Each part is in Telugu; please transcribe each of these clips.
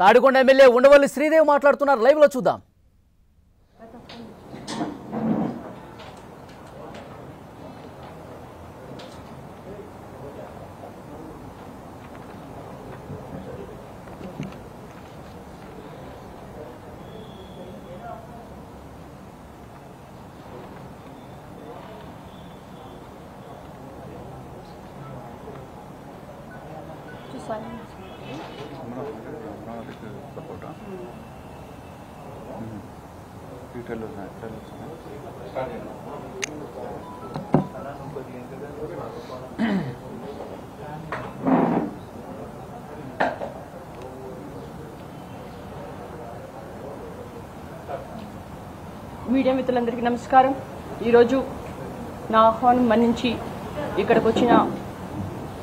తాడికొండ ఎమ్మెల్యే ఉండవల్లి శ్రీదేవి మాట్లాడుతున్నారు, లైవ్ లో చూద్దాం. मीडिया मित्रुलंदरिकी नमस्कारम। ई रोजु ना आह्वानं मन्निंची इक्कडकि वच्चिन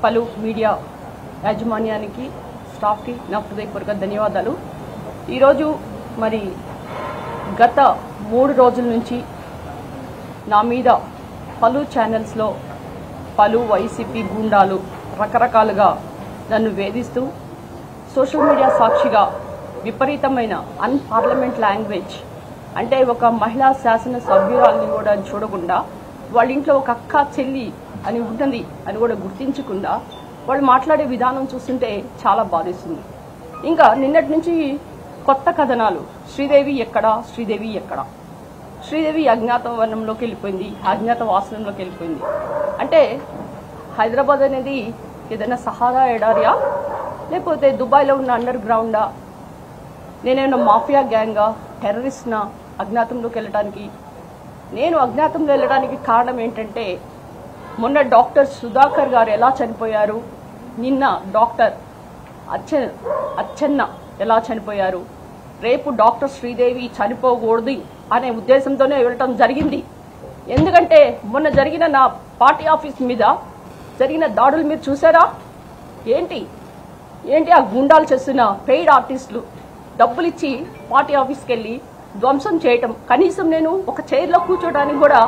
पलु मीडिया याजमान्यानिकी स्टाफ की ना हृदयपूर्वक धन्यवादालु। ई रोजु मरी गत 3 रोजुल नुंची ना मीद पलु चैनल्स लो पलु YCP गूंडालु रकरकालुगा नन्नु वेधिस्तू सोशल मीडिया साक्षिगा विपरीतमैन अनपार्लमेंट लांग्वेज అంటే ఒక మహిళా శాసన సభ్యురాలిని కూడా చూడకుండా వాళ్ళ ఇంట్లో ఒక అక్క చెల్లి అని ఉంటుంది అని కూడా గుర్తించకుండా వాళ్ళు మాట్లాడే విధానం చూస్తుంటే చాలా బాధేస్తుంది. ఇంకా నిన్నటి నుంచి కొత్త కథనాలు శ్రీదేవి ఎక్కడ శ్రీదేవి అజ్ఞాతవనంలోకి వెళ్ళిపోయింది, అజ్ఞాతవాసనంలోకి వెళ్ళిపోయింది. అంటే హైదరాబాద్ అనేది ఏదైనా సహారా ఎడారియా లేకపోతే దుబాయ్లో ఉన్న అండర్ గ్రౌండా, నేనేమైనా మాఫియా గ్యాంగా, టెర్రరిస్ట్నా అజ్ఞాతంలోకి వెళ్ళడానికి? నేను అజ్ఞాతంలో వెళ్ళడానికి కారణం ఏంటంటే, మొన్న డాక్టర్ సుధాకర్ గారు ఎలా చనిపోయారు, నిన్న డాక్టర్ అచ్చన్న ఎలా చనిపోయారు, రేపు డాక్టర్ శ్రీదేవి చనిపోకూడదు అనే ఉద్దేశంతోనే వెళ్ళటం జరిగింది. ఎందుకంటే మొన్న జరిగిన నా పార్టీ ఆఫీస్ మీద జరిగిన దాడులు మీరు చూసారా? ఏంటి ఆ గుండాలు చేస్తున్న పెయిడ్ ఆర్టిస్టులు డబ్బులు ఇచ్చి పార్టీ ఆఫీస్కి వెళ్ళి ధ్వంసం చేయటం. కనీసం నేను ఒక చైర్లో కూర్చోడానికి కూడా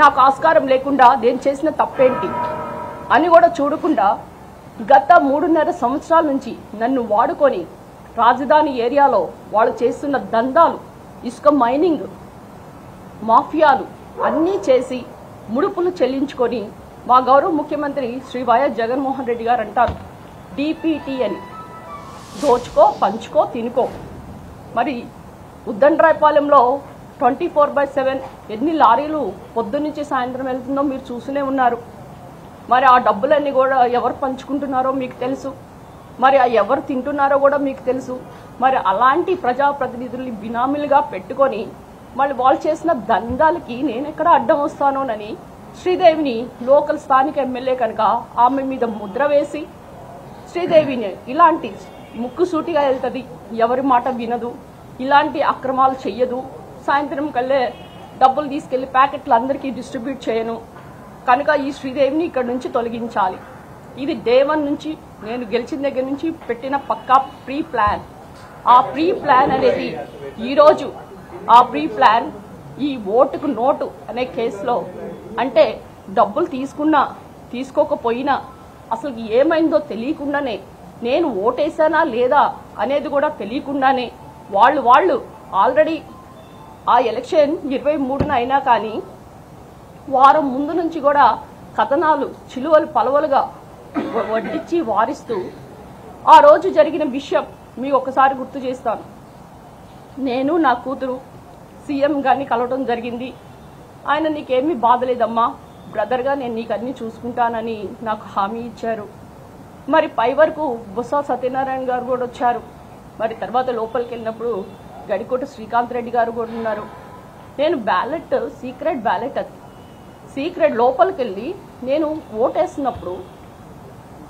నాకు ఆస్కారం లేకుండా నేను చేసిన తప్పేంటి అని కూడా చూడకుండా గత 3.5 సంవత్సరాల నుంచి నన్ను వాడుకొని రాజధాని ఏరియాలో వాళ్ళు చేస్తున్న దందాలు, ఇసుక మైనింగ్, మాఫియాలు అన్నీ చేసి ముడుపులు చెల్లించుకొని మా గౌరవ ముఖ్యమంత్రి శ్రీ వైఎస్ జగన్మోహన్ రెడ్డి గారు అంటారు DPT అని, దోచుకో పంచుకో తినుకో. మరి ఉద్దండ్రాయపాలెంలో 24/7 ఎన్ని లారీలు పొద్దున్నుంచి సాయంత్రం వెళ్తుందో మీరు చూస్తూనే ఉన్నారు. మరి ఆ డబ్బులన్నీ కూడా ఎవరు పంచుకుంటున్నారో మీకు తెలుసు, మరి ఆ ఎవరు తింటున్నారో కూడా మీకు తెలుసు. మరి అలాంటి ప్రజాప్రతినిధుల్ని బినామీలుగా పెట్టుకొని మళ్ళీ వాళ్ళు చేసిన దందాలకి నేను ఎక్కడ అడ్డం వస్తానోనని శ్రీదేవిని లోకల్ స్థానిక ఎమ్మెల్యే కనుక ఆమె మీద ముద్ర వేసి శ్రీదేవిని ఇలాంటి ముక్కుసూటిగా వెళ్తుంది, ఎవరి మాట వినదు, ఇలాంటి అక్రమాలు చెయ్యదు, సాయంత్రం కల్లే డబ్బులు తీసుకెళ్లి ప్యాకెట్లు అందరికీ డిస్ట్రిబ్యూట్ చేయను కనుక ఈ శ్రీదేవిని ఇక్కడ నుంచి తొలగించాలి. ఇది దేవన్ నుంచి నేను గెలిచిన దగ్గర నుంచి పెట్టిన పక్కా ప్రీ ప్లాన్. ఆ ప్రీ ప్లాన్ అనేది ఈరోజు ఆ ప్రీ ప్లాన్ ఈ ఓటుకు నోటు అనే కేసులో, అంటే డబ్బులు తీసుకున్నా తీసుకోకపోయినా అసలు ఏమైందో తెలియకుండానే, నేను ఓటేశానా లేదా అనేది కూడా తెలియకుండానే వాళ్ళు ఆల్రెడీ ఆ ఎలక్షన్ 23న అయినా కానీ వారం ముందు నుంచి కూడా కథనాలు చిలువలు పలవలుగా వడ్డించి వారిస్తూ ఆ రోజు జరిగిన విషయం మీకు ఒకసారి గుర్తు చేస్తాను. నేను నా కూతురు సీఎం గారిని కలవడం జరిగింది. ఆయన నీకేమీ బాధలేదమ్మా, బ్రదర్గా నేను నీకన్నీ చూసుకుంటానని నాకు హామీ ఇచ్చారు. మరి పై వరకు బొత్స సత్యనారాయణ గారు కూడా వచ్చారు. మరి తర్వాత లోపలికి వెళ్ళినప్పుడు గడికోట శ్రీకాంత్ రెడ్డి గారు కూడా ఉన్నారు. నేను సీక్రెట్ బ్యాలెట్ అది సీక్రెట్ లోపలికి వెళ్ళి నేను ఓటేస్తున్నప్పుడు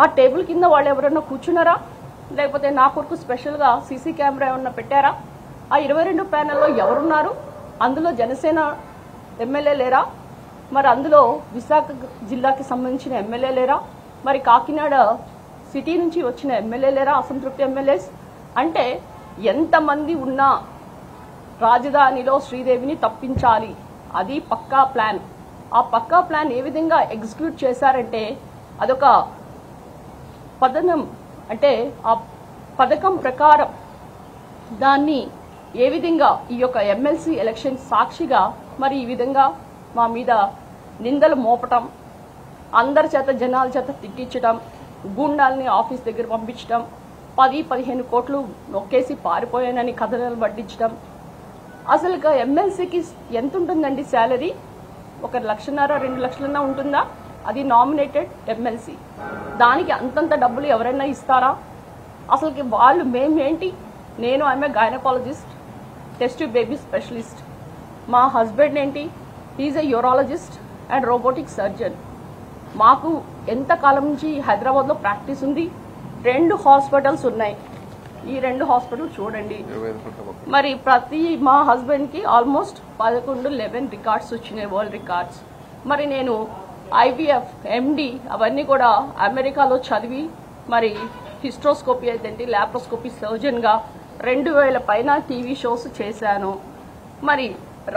ఆ టేబుల్ కింద వాళ్ళు ఎవరన్నా కూర్చున్నారా, లేకపోతే నా కొరకు స్పెషల్గా సీసీ కెమెరా ఏమన్నా పెట్టారా, ఆ 22 ప్యానెల్లో ఎవరున్నారు, అందులో జనసేన ఎమ్మెల్యే లేరా, మరి అందులో విశాఖ జిల్లాకి సంబంధించిన ఎమ్మెల్యే లేరా, మరి కాకినాడ సిటీ నుంచి వచ్చిన ఎమ్మెల్యేలేరా, అసంతృప్తి ఎమ్మెల్యేస్, అంటే ఎంతమంది ఉన్నా రాజధానిలో శ్రీదేవిని తప్పించాలి. అది పక్కా ప్లాన్. ఆ పక్కా ప్లాన్ ఏ విధంగా ఎగ్జిక్యూట్ చేశారంటే అదొక పథకం ప్రకారం దాన్ని ఏ విధంగా ఈ యొక్క ఎమ్మెల్సీ ఎలక్షన్ సాక్షిగా మరి ఈ విధంగా మా మీద నిందలు మోపటం, అందరి చేత జనాల చేత తిక్కించడం, గూండాల్ని ఆఫీస్ దగ్గర పంపించడం, 10-15 కోట్లు నొక్కేసి పారిపోయానని కథనాలు పట్టించడం. అసలుగా ఎమ్మెల్సీకి ఎంత ఉంటుందండి శాలరీ? 1,50,000-2,00,000 ఉంటుందా? అది నామినేటెడ్ ఎమ్మెల్సీ. దానికి అంతంత డబ్బులు ఎవరైనా ఇస్తారా? అసలుకి వాళ్ళు మేమేంటి, నేను ఆమె గైనకాలజిస్ట్, టెస్ట్ బేబీ స్పెషలిస్ట్, మా హస్బెండ్ ఏంటి, he's a urologist and robotic surgeon. మాకు ఎంతకాలం నుంచి హైదరాబాద్లో ప్రాక్టీస్ ఉంది, 2 హాస్పిటల్స్ ఉన్నాయి. ఈ 2 హాస్పిటల్ చూడండి, మరి ప్రతి మా హస్బెండ్కి ఆల్మోస్ట్ 11-11 రికార్డ్స్ వచ్చినాయి, వరల్డ్ రికార్డ్స్. మరి నేను IVF, MD అవన్నీ కూడా అమెరికాలో చదివి మరి హిస్ట్రోస్కోపీ అయితేంటి, ల్యాప్రోస్కోపీ సర్జన్గా 2000 పైన టీవీ షోస్ చేశాను. మరి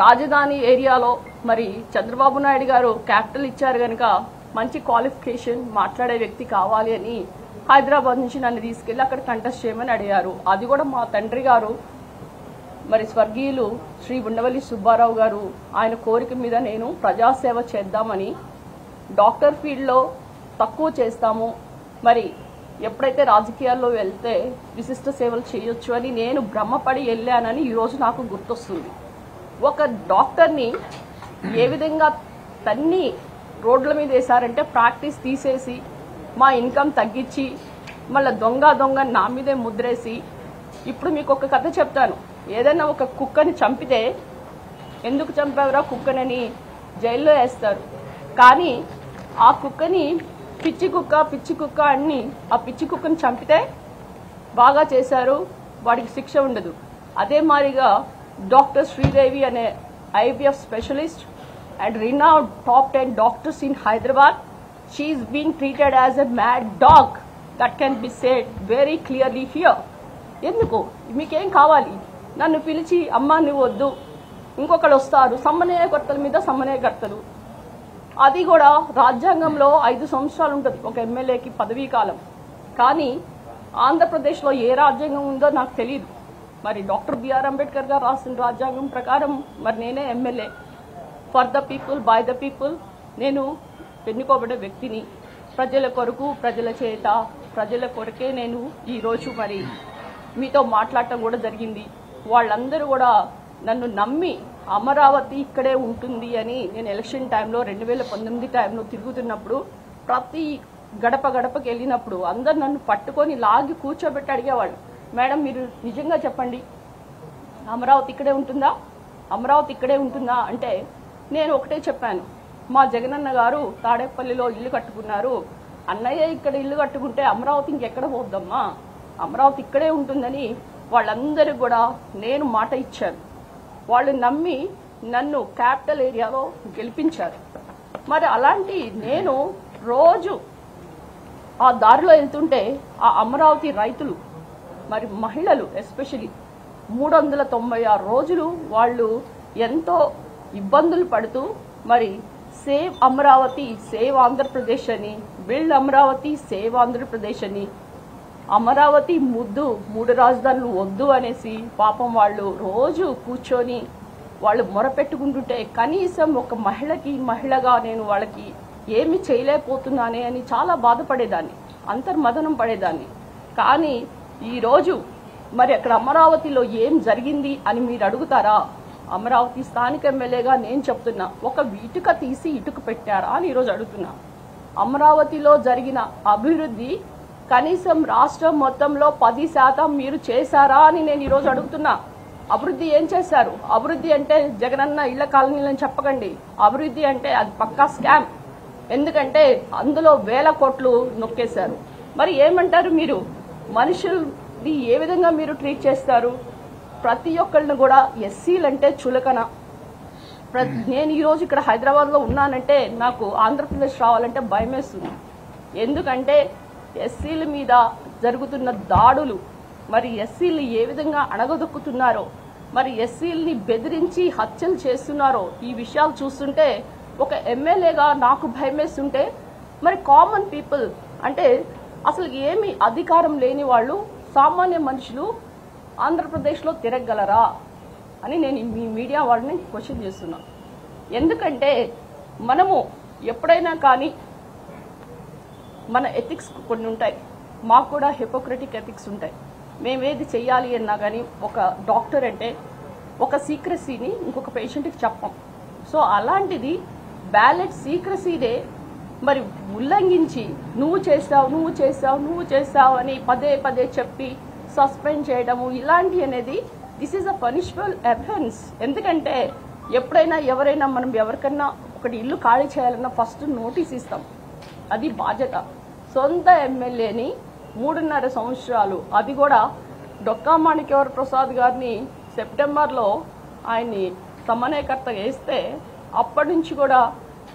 రాజధాని ఏరియాలో మరి చంద్రబాబు నాయుడు గారు క్యాపిటల్ ఇచ్చారు కనుక మంచి క్వాలిఫికేషన్ మాట్లాడే వ్యక్తి కావాలి అని హైదరాబాద్ నుంచి నన్ను తీసుకెళ్లి అక్కడ కంటెస్ట్ చేయమని అడిగారు. అది కూడా మా తండ్రి గారు మరి స్వర్గీయులు శ్రీ బుండవల్లి సుబ్బారావు గారు ఆయన కోరిక మీద నేను ప్రజాసేవ చేద్దామని, డాక్టర్ ఫీల్డ్లో తక్కువ చేస్తాము, మరి ఎప్పుడైతే రాజకీయాల్లో వెళ్తే విశిష్ట సేవలు చేయొచ్చు అని నేను భ్రమపడి వెళ్ళానని ఈరోజు నాకు గుర్తొస్తుంది. ఒక డాక్టర్ని ఏ విధంగా తన్ని రోడ్ల మీద వేశారంటే, ప్రాక్టీస్ తీసేసి మా ఇన్కమ్ తగ్గించి మళ్ళీ దొంగ నా మీదే ముద్రేసి. ఇప్పుడు మీకు ఒక కథ చెప్తాను. ఏదైనా ఒక కుక్కని చంపితే ఎందుకు చంపావురా కుక్కనని జైల్లో వేస్తారు, కానీ ఆ కుక్కని పిచ్చి కుక్క అని ఆ పిచ్చి కుక్కని చంపితే బాగా చేశారు, వాడికి శిక్ష ఉండదు. అదే మాదిరిగా డాక్టర్ శ్రీదేవి అనే IVF specialist and renowned top 10 doctors in Hyderabad, she's been treated as a mad dog. That can be said very clearly here. ఎందుకు మీకేం కావాలి? నన్ను పిలిచి అమ్మ నువ్వు వద్దు, ఇంకొకరు వస్తారు, సమన్వయకర్తల మీద సమన్వయకర్తలు. అది కూడా రాజ్యాంగంలో 5 సంవత్సరాలు ఉంటుంది ఒక ఎమ్మెల్యేకి పదవీ కాలం, కానీ ఆంధ్రప్రదేశ్లో ఏ రాజ్యాంగం ఉందో నాకు తెలియదు. మరి డాక్టర్ బిఆర్ అంబేద్కర్ గారు రాసిన రాజ్యాంగం ప్రకారం మరి నేనే MLA, for the people by the people. నేను ఎన్నుకోబడే వ్యక్తిని, ప్రజల కొరకు, ప్రజల చేత, ప్రజల కొరకే నేను ఈరోజు మరి మీతో మాట్లాడటం కూడా జరిగింది. వాళ్ళందరూ కూడా నన్ను నమ్మి అమరావతి ఇక్కడే ఉంటుంది అని నేను ఎలక్షన్ టైంలో 2019 టైంలో తిరుగుతున్నప్పుడు ప్రతి గడపకి వెళ్ళినప్పుడు అందరు నన్ను పట్టుకొని లాగి కూర్చోబెట్టి అడిగేవాళ్ళు, మేడం మీరు నిజంగా చెప్పండి అమరావతి ఇక్కడే ఉంటుందా అంటే నేను ఒకటే చెప్పాను, మా జగనన్న గారు తాడేపల్లిలో ఇల్లు కట్టుకున్నారు, అన్నయ్య ఇక్కడ ఇల్లు కట్టుకుంటే అమరావతి ఇంకెక్కడ పోద్దమ్మా, అమరావతి ఇక్కడే ఉంటుందని వాళ్ళందరూ కూడా నేను మాట ఇచ్చాను. వాళ్ళు నమ్మి నన్ను క్యాపిటల్ ఏరియాలో గెలిపించారు. మరి అలాంటి నేను రోజు ఆ దారిలో వెళ్తుంటే ఆ అమరావతి రైతులు, మరి మహిళలు ఎస్పెషలీ 396 రోజులు వాళ్ళు ఎంతో ఇబ్బందులు పడుతూ మరి సేవ్ అమరావతి, సేవ్ ఆంధ్రప్రదేశ్ అని, బిల్డ్ అమరావతి, సేవ్ ఆంధ్రప్రదేశ్ అని, అమరావతి ముద్దు, 3 రాజధానులు వద్దు అనేసి పాపం వాళ్ళు రోజు కూర్చొని వాళ్ళు మొరపెట్టుకుంటుంటే కనీసం ఒక మహిళగా నేను వాళ్ళకి ఏమి చేయలేకపోతున్నానే అని చాలా బాధపడేదాన్ని, అంతర్మదనం పడేదాన్ని. కానీ ఈరోజు మరి అక్కడ అమరావతిలో ఏం జరిగింది అని మీరు అడుగుతారా? అమరావతి స్థానిక ఎమ్మెల్యేగా నేను చెప్తున్నా, ఒక ఇటుక తీసి ఇటుక పెట్టారా అని ఈరోజు అడుగుతున్నా. అమరావతిలో జరిగిన అభివృద్ధి కనీసం రాష్ట్రం మొత్తంలో 10% మీరు చేశారా అని నేను ఈరోజు అడుగుతున్నా. అభివృద్ధి ఏం చేశారు? అభివృద్ధి అంటే జగనన్న ఇళ్ల కాలనీలని చెప్పకండి, అభివృద్ధి అంటే అది పక్కా స్కామ్, ఎందుకంటే అందులో 1000 కోట్లు నొక్కేశారు. మరి ఏమంటారు మీరు? మనుషుల్ని ఏ విధంగా మీరు ట్రీట్ చేస్తారు? ప్రతి ఒక్కళ్ళని కూడా ఎస్సీలంటే చులకన. నేను ఈరోజు ఇక్కడ హైదరాబాద్లో ఉన్నానంటే నాకు ఆంధ్రప్రదేశ్ రావాలంటే భయం వేస్తుంది, ఎందుకంటే ఎస్సీల మీద జరుగుతున్న దాడులు, మరి ఎస్సీలు ఏ విధంగా అణగదొక్కుతున్నారో, మరి ఎస్సీల్ని బెదిరించి హత్యలు చేస్తున్నారో, ఈ విషయాలు చూస్తుంటే ఒక ఎమ్మెల్యేగా నాకు భయమేస్తుంటే మరి కామన్ పీపుల్ అంటే అసలు ఏమి అధికారం లేని వాళ్ళు, సామాన్య మనుషులు ఆంధ్రప్రదేశ్ లో తిరగగలరా అని నేను మీ మీడియా వాళ్ళని క్వశ్చన్ చేస్తున్నా. ఎందుకంటే మనము ఎప్పుడైనా కానీ మన ఎథిక్స్ కొన్ని ఉంటాయి, మాకు కూడా హిపోక్రటిక్ ఎథిక్స్ ఉంటాయి. మేమేది చెయ్యాలి అన్నా కానీ ఒక డాక్టర్ అంటే ఒక సీక్రసీని ఇంకొక పేషెంట్కి చెప్పం. సో అలాంటిది బ్యాలెట్ సీక్రసీనే మరి ఉల్లంఘించి నువ్వు చేస్తావు అని పదే పదే చెప్పి సస్పెండ్ చేయడము ఇలాంటి అనేది this is a punishable offence. ఎందుకంటే ఎప్పుడైనా ఎవరైనా మనం ఎవరికన్నా ఒకటి ఇల్లు ఖాళీ చేయాలన్నా ఫస్ట్ నోటీస్ ఇస్తాం, అది బాధ్యత. సొంత ఎమ్మెల్యేని 3.5 సంవత్సరాలు, అది కూడా డొక్కా మాణిక్యవర ప్రసాద్ గారిని సెప్టెంబర్లో ఆయన్ని సమన్వయకర్త వేస్తే అప్పటి నుంచి కూడా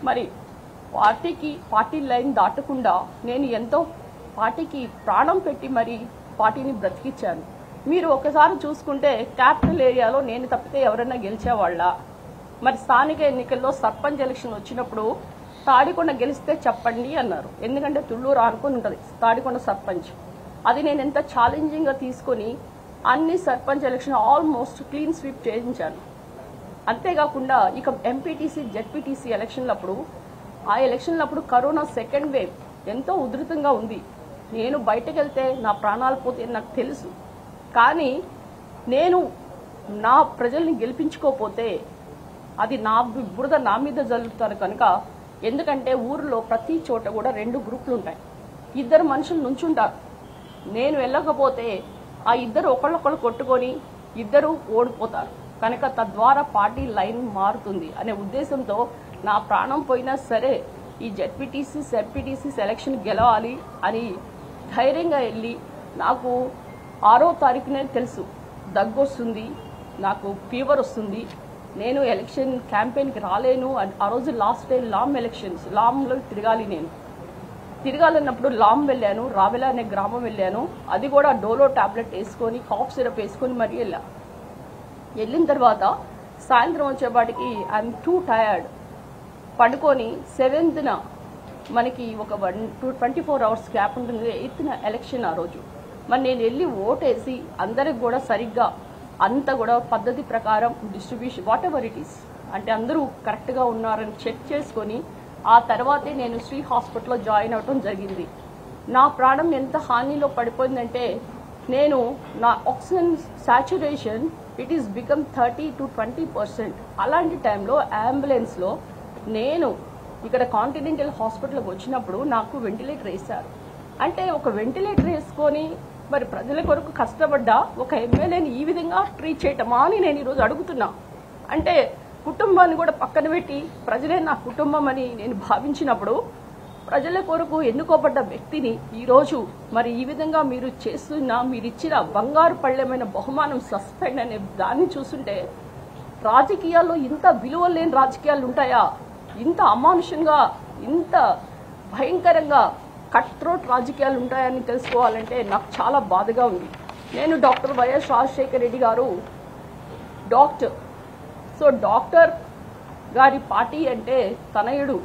మరి పార్టీ లైన్ దాటకుండా నేను ఎంతో పార్టీకి ప్రాణం పెట్టి మరి పార్టీని బ్రతికించాను. మీరు ఒకసారి చూసుకుంటే క్యాపిటల్ ఏరియాలో నేను తప్పితే ఎవరైనా గెలిచేవాళ్ళ? మరి స్థానిక ఎన్నికల్లో సర్పంచ్ ఎలక్షన్ వచ్చినప్పుడు తాడికొండ గెలిస్తే చెప్పండి అన్నారు, ఎందుకంటే తుళ్ళూరు అనుకుని ఉంటుంది తాడికొండ సర్పంచ్. అది నేను ఎంత ఛాలెంజింగ్గా తీసుకొని అన్ని sarpanch election almost clean sweep చేయించాను. అంతేకాకుండా ఇక ఎంపీటీసీ జెడ్పీటీసీ ఎలక్షన్లప్పుడు కరోనా సెకండ్ వేవ్ ఎంతో ఉధృతంగా ఉంది. నేను బయటకు వెళ్తే నా ప్రాణాలు పోతే నాకు తెలుసు, కానీ నేను నా ప్రజల్ని గెలిపించుకోకపోతే అది నా బురద నా మీద జల్లుతారు. కనుక ఎందుకంటే ఊరిలో ప్రతి చోట కూడా 2 గ్రూపులు ఉంటాయి, 2 మనుషులు నుంచుంటారు. నేను వెళ్ళకపోతే ఆ 2 ఒకళ్ళొకళ్ళు కొట్టుకొని 2 ఓడిపోతారు. కనుక తద్వారా పార్టీ లైన్ మారుతుంది అనే ఉద్దేశంతో నా ప్రాణం పోయినా సరే ఈ జెడ్పీటీసీ సెడ్పీటీసీ సెలక్షన్ గెలవాలి అని ధైర్యంగా వెళ్ళి, నాకు 6వ తారీఖునే తెలుసు దగ్గు వస్తుంది, నాకు ఫీవర్ వస్తుంది, నేను ఎలక్షన్ క్యాంపెయిన్కి రాలేను. ఆ రోజు లాస్ట్ డే లామ్ ఎలక్షన్స్, లామ్లో తిరగాలన్నప్పుడు లామ్ వెళ్ళాను, రావెల అనే గ్రామం వెళ్ళాను. అది కూడా డోలో ట్యాబ్లెట్ వేసుకొని కాఫ్ సిరప్ వేసుకొని మరీ వెళ్ళిన తర్వాత సాయంత్రం వచ్చేపాటికి ఐఎమ్ టూ టయర్డ్ పడుకొని 7th మనకి ఒక 24 అవర్స్ గ్యాప్ ఉంటుంది, 8th ఎలక్షన్. ఆ రోజు మరి నేను వెళ్ళి ఓటేసి అందరికి కూడా సరిగ్గా అంతా కూడా పద్ధతి ప్రకారం distribution whatever it is అంటే అందరూ కరెక్ట్గా ఉన్నారని చెక్ చేసుకొని ఆ తర్వాతే నేను శ్రీ హాస్పిటల్లో జాయిన్ అవటం జరిగింది. నా ప్రాణం ఎంత హానిలో పడిపోయిందంటే నేను నా oxygen saturation it is become 30 to 20%. అలాంటి టైంలో అంబులెన్స్లో నేను ఇక్కడ కాంటినెంటల్ హాస్పిటల్కి వచ్చినప్పుడు నాకు వెంటిలేటర్ వేశారు. అంటే ఒక వెంటిలేటర్ వేసుకొని మరి ప్రజల కొరకు కష్టపడ్డ ఒక ఎమ్మెల్యేని ఈ విధంగా ట్రీట్ చేయటమా అని నేను ఈరోజు అడుగుతున్నా. అంటే కుటుంబాన్ని కూడా పక్కన పెట్టి ప్రజలే నా కుటుంబం అని నేను భావించినప్పుడు ప్రజల కొరకు ఎన్నుకోబడ్డ వ్యక్తిని ఈరోజు మరి ఈ విధంగా మీరు చేస్తున్న మీరిచ్చిన బంగారు పళ్ళెమైన బహుమానం సస్పెండ్ అనే దాన్ని చూస్తుంటే రాజకీయాల్లో ఇంత విలువ లేని రాజకీయాలు ఉంటాయా? ఇంత అమానుషంగా ఇంత భయంకరంగా కట్ త్రోట్ రాజకీయాలు ఉంటాయని తెలుసుకోవాలంటే నాకు చాలా బాధగా ఉంది. నేను డాక్టర్ వైఎస్ రాజశేఖర రెడ్డి గారు డాక్టర్, సో డాక్టర్ గారి పార్టీ అంటే తనయుడు,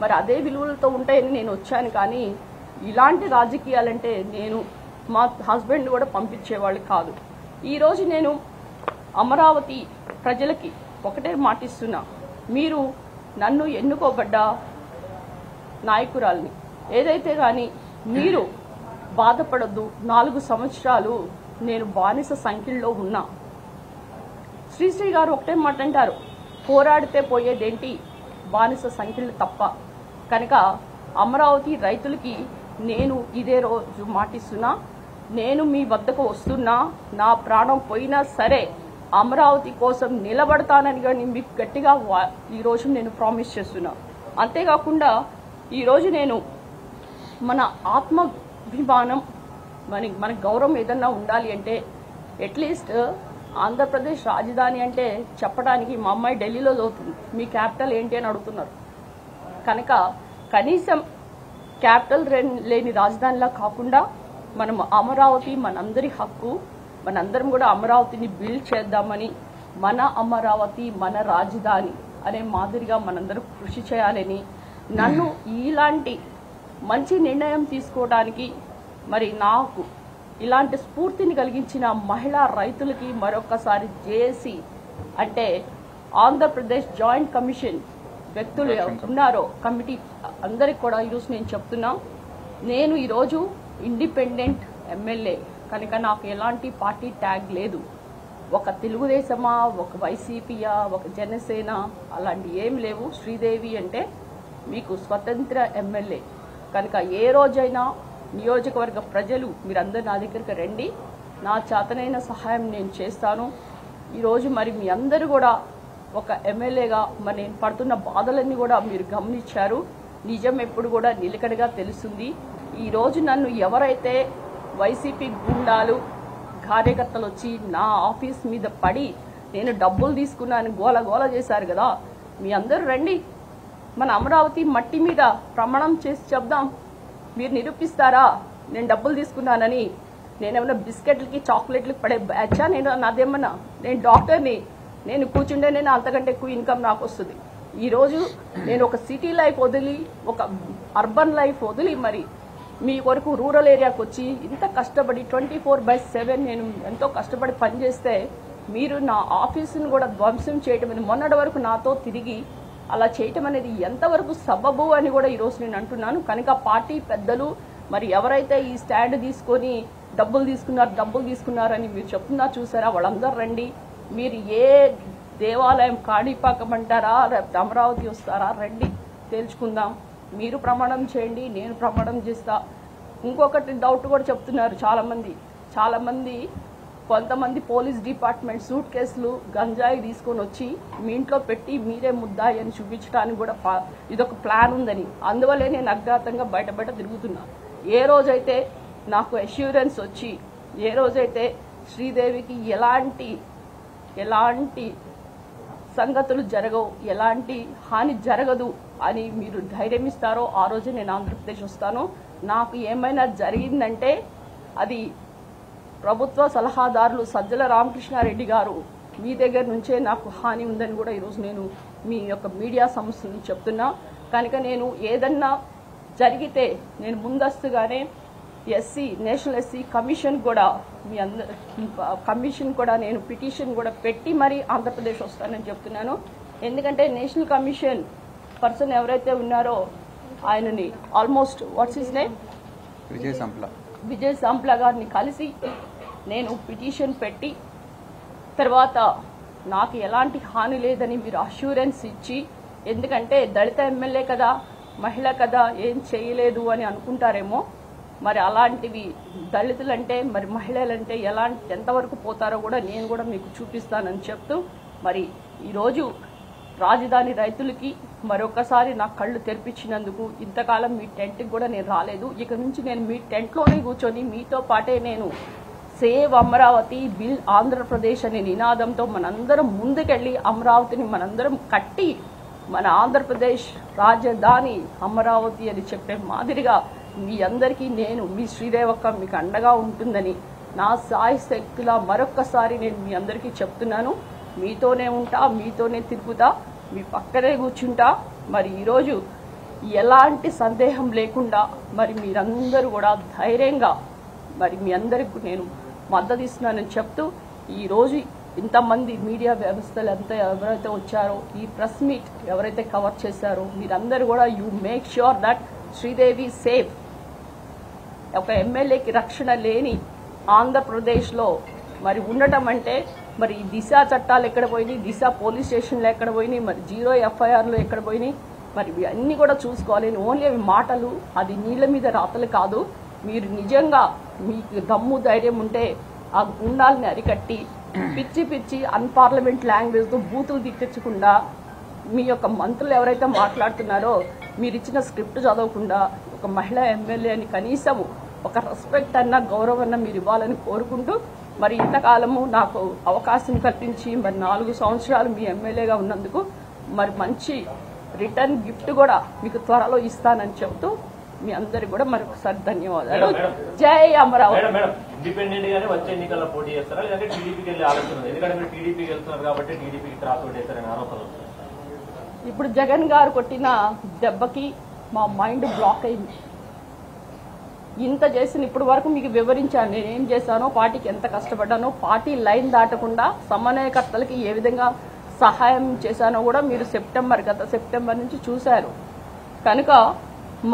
మరి అదే విలువలతో ఉంటాయని నేను వచ్చాను. కానీ ఇలాంటి రాజకీయాలంటే నేను మా హస్బెండ్ కూడా పంపించేవాళ్ళు కాదు. ఈరోజు నేను అమరావతి ప్రజలకి ఒకటే మాటిస్తున్నా, మీరు నన్ను ఎన్నుకోబడ్డ నాయకురాల్ని ఏదైతే కానీ మీరు బాధపడద్దు. 4 సంవత్సరాలు నేను బానిస సంఖ్యలో ఉన్నా. శ్రీశ్రీ గారు ఒకటే మాట అంటారు, పోరాడితే పోయేదేంటి బానిస సంఖ్యలు తప్ప. కనుక అమరావతి రైతులకి నేను ఇదే రోజు మాటిస్తున్నా, నేను మీ వద్దకు వస్తున్నా, నా ప్రాణం పోయినా సరే అమరావతి కోసం నిలబడతానని కానీ మీకు గట్టిగా ఈరోజు నేను ప్రామిస్ చేస్తున్నా. అంతేకాకుండా ఈరోజు నేను మన ఆత్మాభిమానం మన గౌరవం ఏదన్నా ఉండాలి అంటే అట్లీస్ట్ ఆంధ్రప్రదేశ్ రాజధాని అంటే చెప్పడానికి మా అమ్మాయి ఢిల్లీలో చదువుతుంది, మీ క్యాపిటల్ ఏంటి అని అడుగుతున్నారు. కనుక కనీసం క్యాపిటల్ లేని రాజధానిలా కాకుండా మనం అమరావతి మనందరి హక్కు, మనందరం కూడా అమరావతిని బిల్డ్ చేద్దామని, మన అమరావతి మన రాజధాని అనే మాదిరిగా మనందరూ కృషి చేయాలని, నన్ను ఇలాంటి మంచి నిర్ణయం తీసుకోవడానికి మరి నాకు ఇలాంటి స్ఫూర్తిని కలిగించిన మహిళా రైతులకు మరొకసారి జేఏసీ అంటే ఆంధ్రప్రదేశ్ జాయింట్ కమిషన్ వ్యక్తులు ఉన్నారు కమిటీ అందరికి కూడా ఈ రోజు నేను చెప్తున్నా నేను ఈ రోజు ఇండిపెండెంట్ ఎమ్మెల్యే కనుక నాకు ఎలాంటి పార్టీ ట్యాగ్ లేదు ఒక తెలుగుదేశమా ఒక వైసీపీయా ఒక జనసేన అలాంటి ఏమీ లేవు శ్రీదేవి అంటే మీకు స్వతంత్ర ఎమ్మెల్యే కనుక ఏ రోజైనా నియోజకవర్గ ప్రజలు మీరందరూ నా దగ్గరికి రండి నా చేతనైన సహాయం నేను చేస్తాను ఈ రోజు మరి మీ అందరూ కూడా ఒక ఎమ్మెల్యేగా మరి నేను పడుతున్న బాధలన్నీ కూడా మీరు గమనించారు నిజం ఎప్పుడు కూడా నిలకడగా తెలుస్తుంది ఈ రోజు నన్ను ఎవరైతే వైసీపీ గుండాలు కార్యకర్తలు వచ్చి నా ఆఫీస్ మీద పడి నేను డబ్బులు తీసుకున్నాను గోల గోల చేశారు కదా మీ అందరూ రండి మన అమరావతి మట్టి మీద ప్రమాణం చేసి చెప్దాం మీరు నిరూపిస్తారా నేను డబ్బులు తీసుకున్నానని నేనేమన్నా బిస్కెట్లకి చాక్లెట్లకి పడే బ్యాచా నేను నాదేమన్నా నేను డాక్టర్ని నేను కూర్చుంటే నేను అంతకంటే ఎక్కువ ఇన్కమ్ నాకు వస్తుంది ఈరోజు నేను ఒక సిటీ లైఫ్ వదిలి ఒక అర్బన్ లైఫ్ వదిలి మరి మీ కొరకు రూరల్ ఏరియాకి వచ్చి ఇంత కష్టపడి 24/7 నేను ఎంతో కష్టపడి పనిచేస్తే మీరు నా ఆఫీసును కూడా ధ్వంసం చేయటం అనేది మొన్నటి వరకు నాతో తిరిగి అలా చేయటం అనేది ఎంతవరకు సబబు అని కూడా ఈరోజు నేను అంటున్నాను కనుక పార్టీ పెద్దలు మరి ఎవరైతే ఈ స్టాండ్ తీసుకొని డబ్బులు తీసుకున్నారని మీరు చెప్తున్నారు చూసారా వాళ్ళందరూ రండి మీరు ఏ దేవాలయం కాణిపాకమంటారా అమరావతి వస్తారా రండి తేల్చుకుందాం మీరు ప్రమాణం చేయండి నేను ప్రమాణం చేస్తా ఇంకొకటి డౌట్ కూడా చెప్తున్నారు చాలామంది కొంతమంది పోలీస్ డిపార్ట్మెంట్ సూట్ కేసులు గంజాయి తీసుకొని వచ్చి మీ ఇంట్లో పెట్టి మీరే ముద్దాయి అని చూపించడానికి కూడా ఇదొక ప్లాన్ ఉందని అందువల్లే నేను అజ్ఞాతంగా బయట తిరుగుతున్నా ఏ రోజైతే నాకు అష్యూరెన్స్ వచ్చి ఏ రోజైతే శ్రీదేవికి ఎలాంటి సంగతులు జరగవు ఎలాంటి హాని జరగదు అని మీరు ధైర్యం ఇస్తారో ఆ రోజు నేను ఆంధ్రప్రదేశ్ వస్తాను నాకు ఏమైనా జరిగిందంటే అది ప్రభుత్వ సలహాదారులు సజ్జల రామకృష్ణారెడ్డి గారు మీ దగ్గర నుంచే నాకు హాని ఉందని కూడా ఈరోజు నేను మీ యొక్క మీడియా సంస్థని చెప్తున్నా కనుక నేను ఏదన్నా జరిగితే నేను ముందస్తుగానే నేషనల్ ఎస్సీ కమిషన్ కూడా నేను పిటిషన్ కూడా పెట్టి మరీ ఆంధ్రప్రదేశ్ వస్తానని చెప్తున్నాను ఎందుకంటే నేషనల్ కమిషన్ పర్సన్ ఎవరైతే ఉన్నారో ఆయనని almost what's his name Vijay Sampla గారిని కలిసి నేను పిటిషన్ పెట్టి తర్వాత నాకు ఎలాంటి హాని లేదని మీరు అష్యూరెన్స్ ఇచ్చి ఎందుకంటే దళిత ఎమ్మెల్యే కదా మహిళ కదా ఏం చేయలేదు అని అనుకుంటారేమో మరి అలాంటివి దళితులంటే మరి మహిళలంటే ఎంతవరకు పోతారో కూడా నేను కూడా మీకు చూపిస్తానని చెప్తూ మరి ఈరోజు రాజధాని రైతులకి మరొకసారి నా కళ్ళు తెరిపించినందుకు ఇంతకాలం మీ టెంట్కి కూడా నేను రాలేదు ఇక నుంచి నేను మీ టెంట్లోనే కూర్చొని మీతో పాటే నేను సేవ్ అమరావతి బిల్ ఆంధ్రప్రదేశ్ అనే నినాదంతో మనందరం ముందుకెళ్ళి అమరావతిని మనందరం కట్టి మన ఆంధ్రప్రదేశ్ రాజధాని అమరావతి అని చెప్పే మాదిరిగా మీ అందరికీ నేను మీ శ్రీదేవక్క మీకు అండగా ఉంటుందని నా సాయి శక్తిలా మరొక్కసారి నేను మీ అందరికీ చెప్తున్నాను మీతోనే ఉంటా మీతోనే తిరుగుతా మీ పక్కనే కూర్చుంటా మరి ఈరోజు ఎలాంటి సందేహం లేకుండా మరి మీరందరూ కూడా ధైర్యంగా మరి మీ అందరికీ నేను మద్దతు ఇస్తున్నానని చెప్తూ ఈరోజు ఇంతమంది మీడియా వ్యవస్థలు ఎవరైతే వచ్చారో ఈ ప్రెస్ మీట్ ఎవరైతే కవర్ చేశారో మీరందరూ కూడా you make sure that Sridevi safe ఒక ఎమ్మెల్యేకి రక్షణ లేని ఆంధ్రప్రదేశ్లో మరి ఉండటం అంటే మరి దిశ చట్టాలు ఎక్కడ పోయినాయి దిశ పోలీస్ స్టేషన్లు ఎక్కడ పోయినాయి మరి 0 FIRలు ఎక్కడ పోయినాయి మరి అన్నీ కూడా చూసుకోవాలి ఓన్లీ అవి మాటలు అది నీళ్ళ మీద రాతలు కాదు మీరు నిజంగా మీకు దమ్ము ధైర్యం ఉంటే ఆ గుండాలని అరికట్టి పిచ్చి అన్పార్లమెంట్ లాంగ్వేజ్తో బూతులు దిక్కించకుండా మీ యొక్క మంత్రులు ఎవరైతే మాట్లాడుతున్నారో మీరు ఇచ్చిన స్క్రిప్ట్ చదవకుండా ఒక మహిళా ఎమ్మెల్యేని కనీసం ఒక రెస్పెక్ట్ అన్న గౌరవం మీరు ఇవ్వాలని కోరుకుంటూ మరి ఇంతకాలము నాకు అవకాశం కల్పించి మరి 4 సంవత్సరాలు మీ ఎమ్మెల్యేగా ఉన్నందుకు మరి మంచి రిటర్న్ గిఫ్ట్ కూడా మీకు త్వరలో ఇస్తానని చెబుతూ మీ అందరికి కూడా మరొకసారి ధన్యవాదాలు జై అమరావతి ఇప్పుడు జగన్ గారు కొట్టిన దెబ్బకి మా మైండ్ బ్లాక్ అయింది ఇంత చేసిన ఇప్పటి వరకు మీకు వివరించాను నేను ఏం చేశానో పార్టీకి ఎంత కష్టపడ్డానో పార్టీ లైన్ దాటకుండా సమన్వయకర్తలకు ఏ విధంగా సహాయం చేశానో కూడా మీరు గత సెప్టెంబర్ నుంచి చూశారు కనుక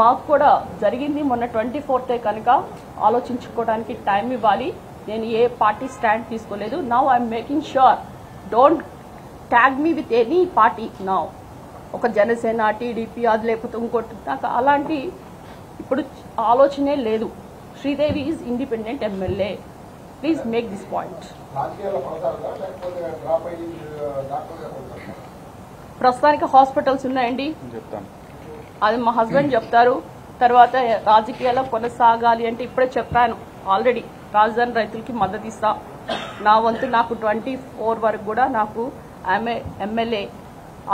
మాకు కూడా జరిగింది మొన్న 24th కనుక ఆలోచించుకోవడానికి టైం ఇవ్వాలి నేను ఏ పార్టీ స్టాండ్ తీసుకోలేదు now I am making sure don't tag me with any party now ఒక జనసేన టీడీపీ అది లేకపోతే ఇంకోటి నాకు అలాంటి ఇప్పుడు ఆలోచనే లేదు Sridevi is independent MLA please make this point ప్రస్తుతానికి హాస్పిటల్స్ ఉన్నాయండి అది మా హస్బెండ్ చెప్తారు తర్వాత రాజకీయాల్లో కొనసాగాలి అంటే ఇప్పుడే చెప్పాను ఆల్రెడీ రాజధాని రైతులకి మద్దతు ఇస్తా నా వంతు నాకు 24 వరకు కూడా నాకు ఆమె ఎమ్మెల్యే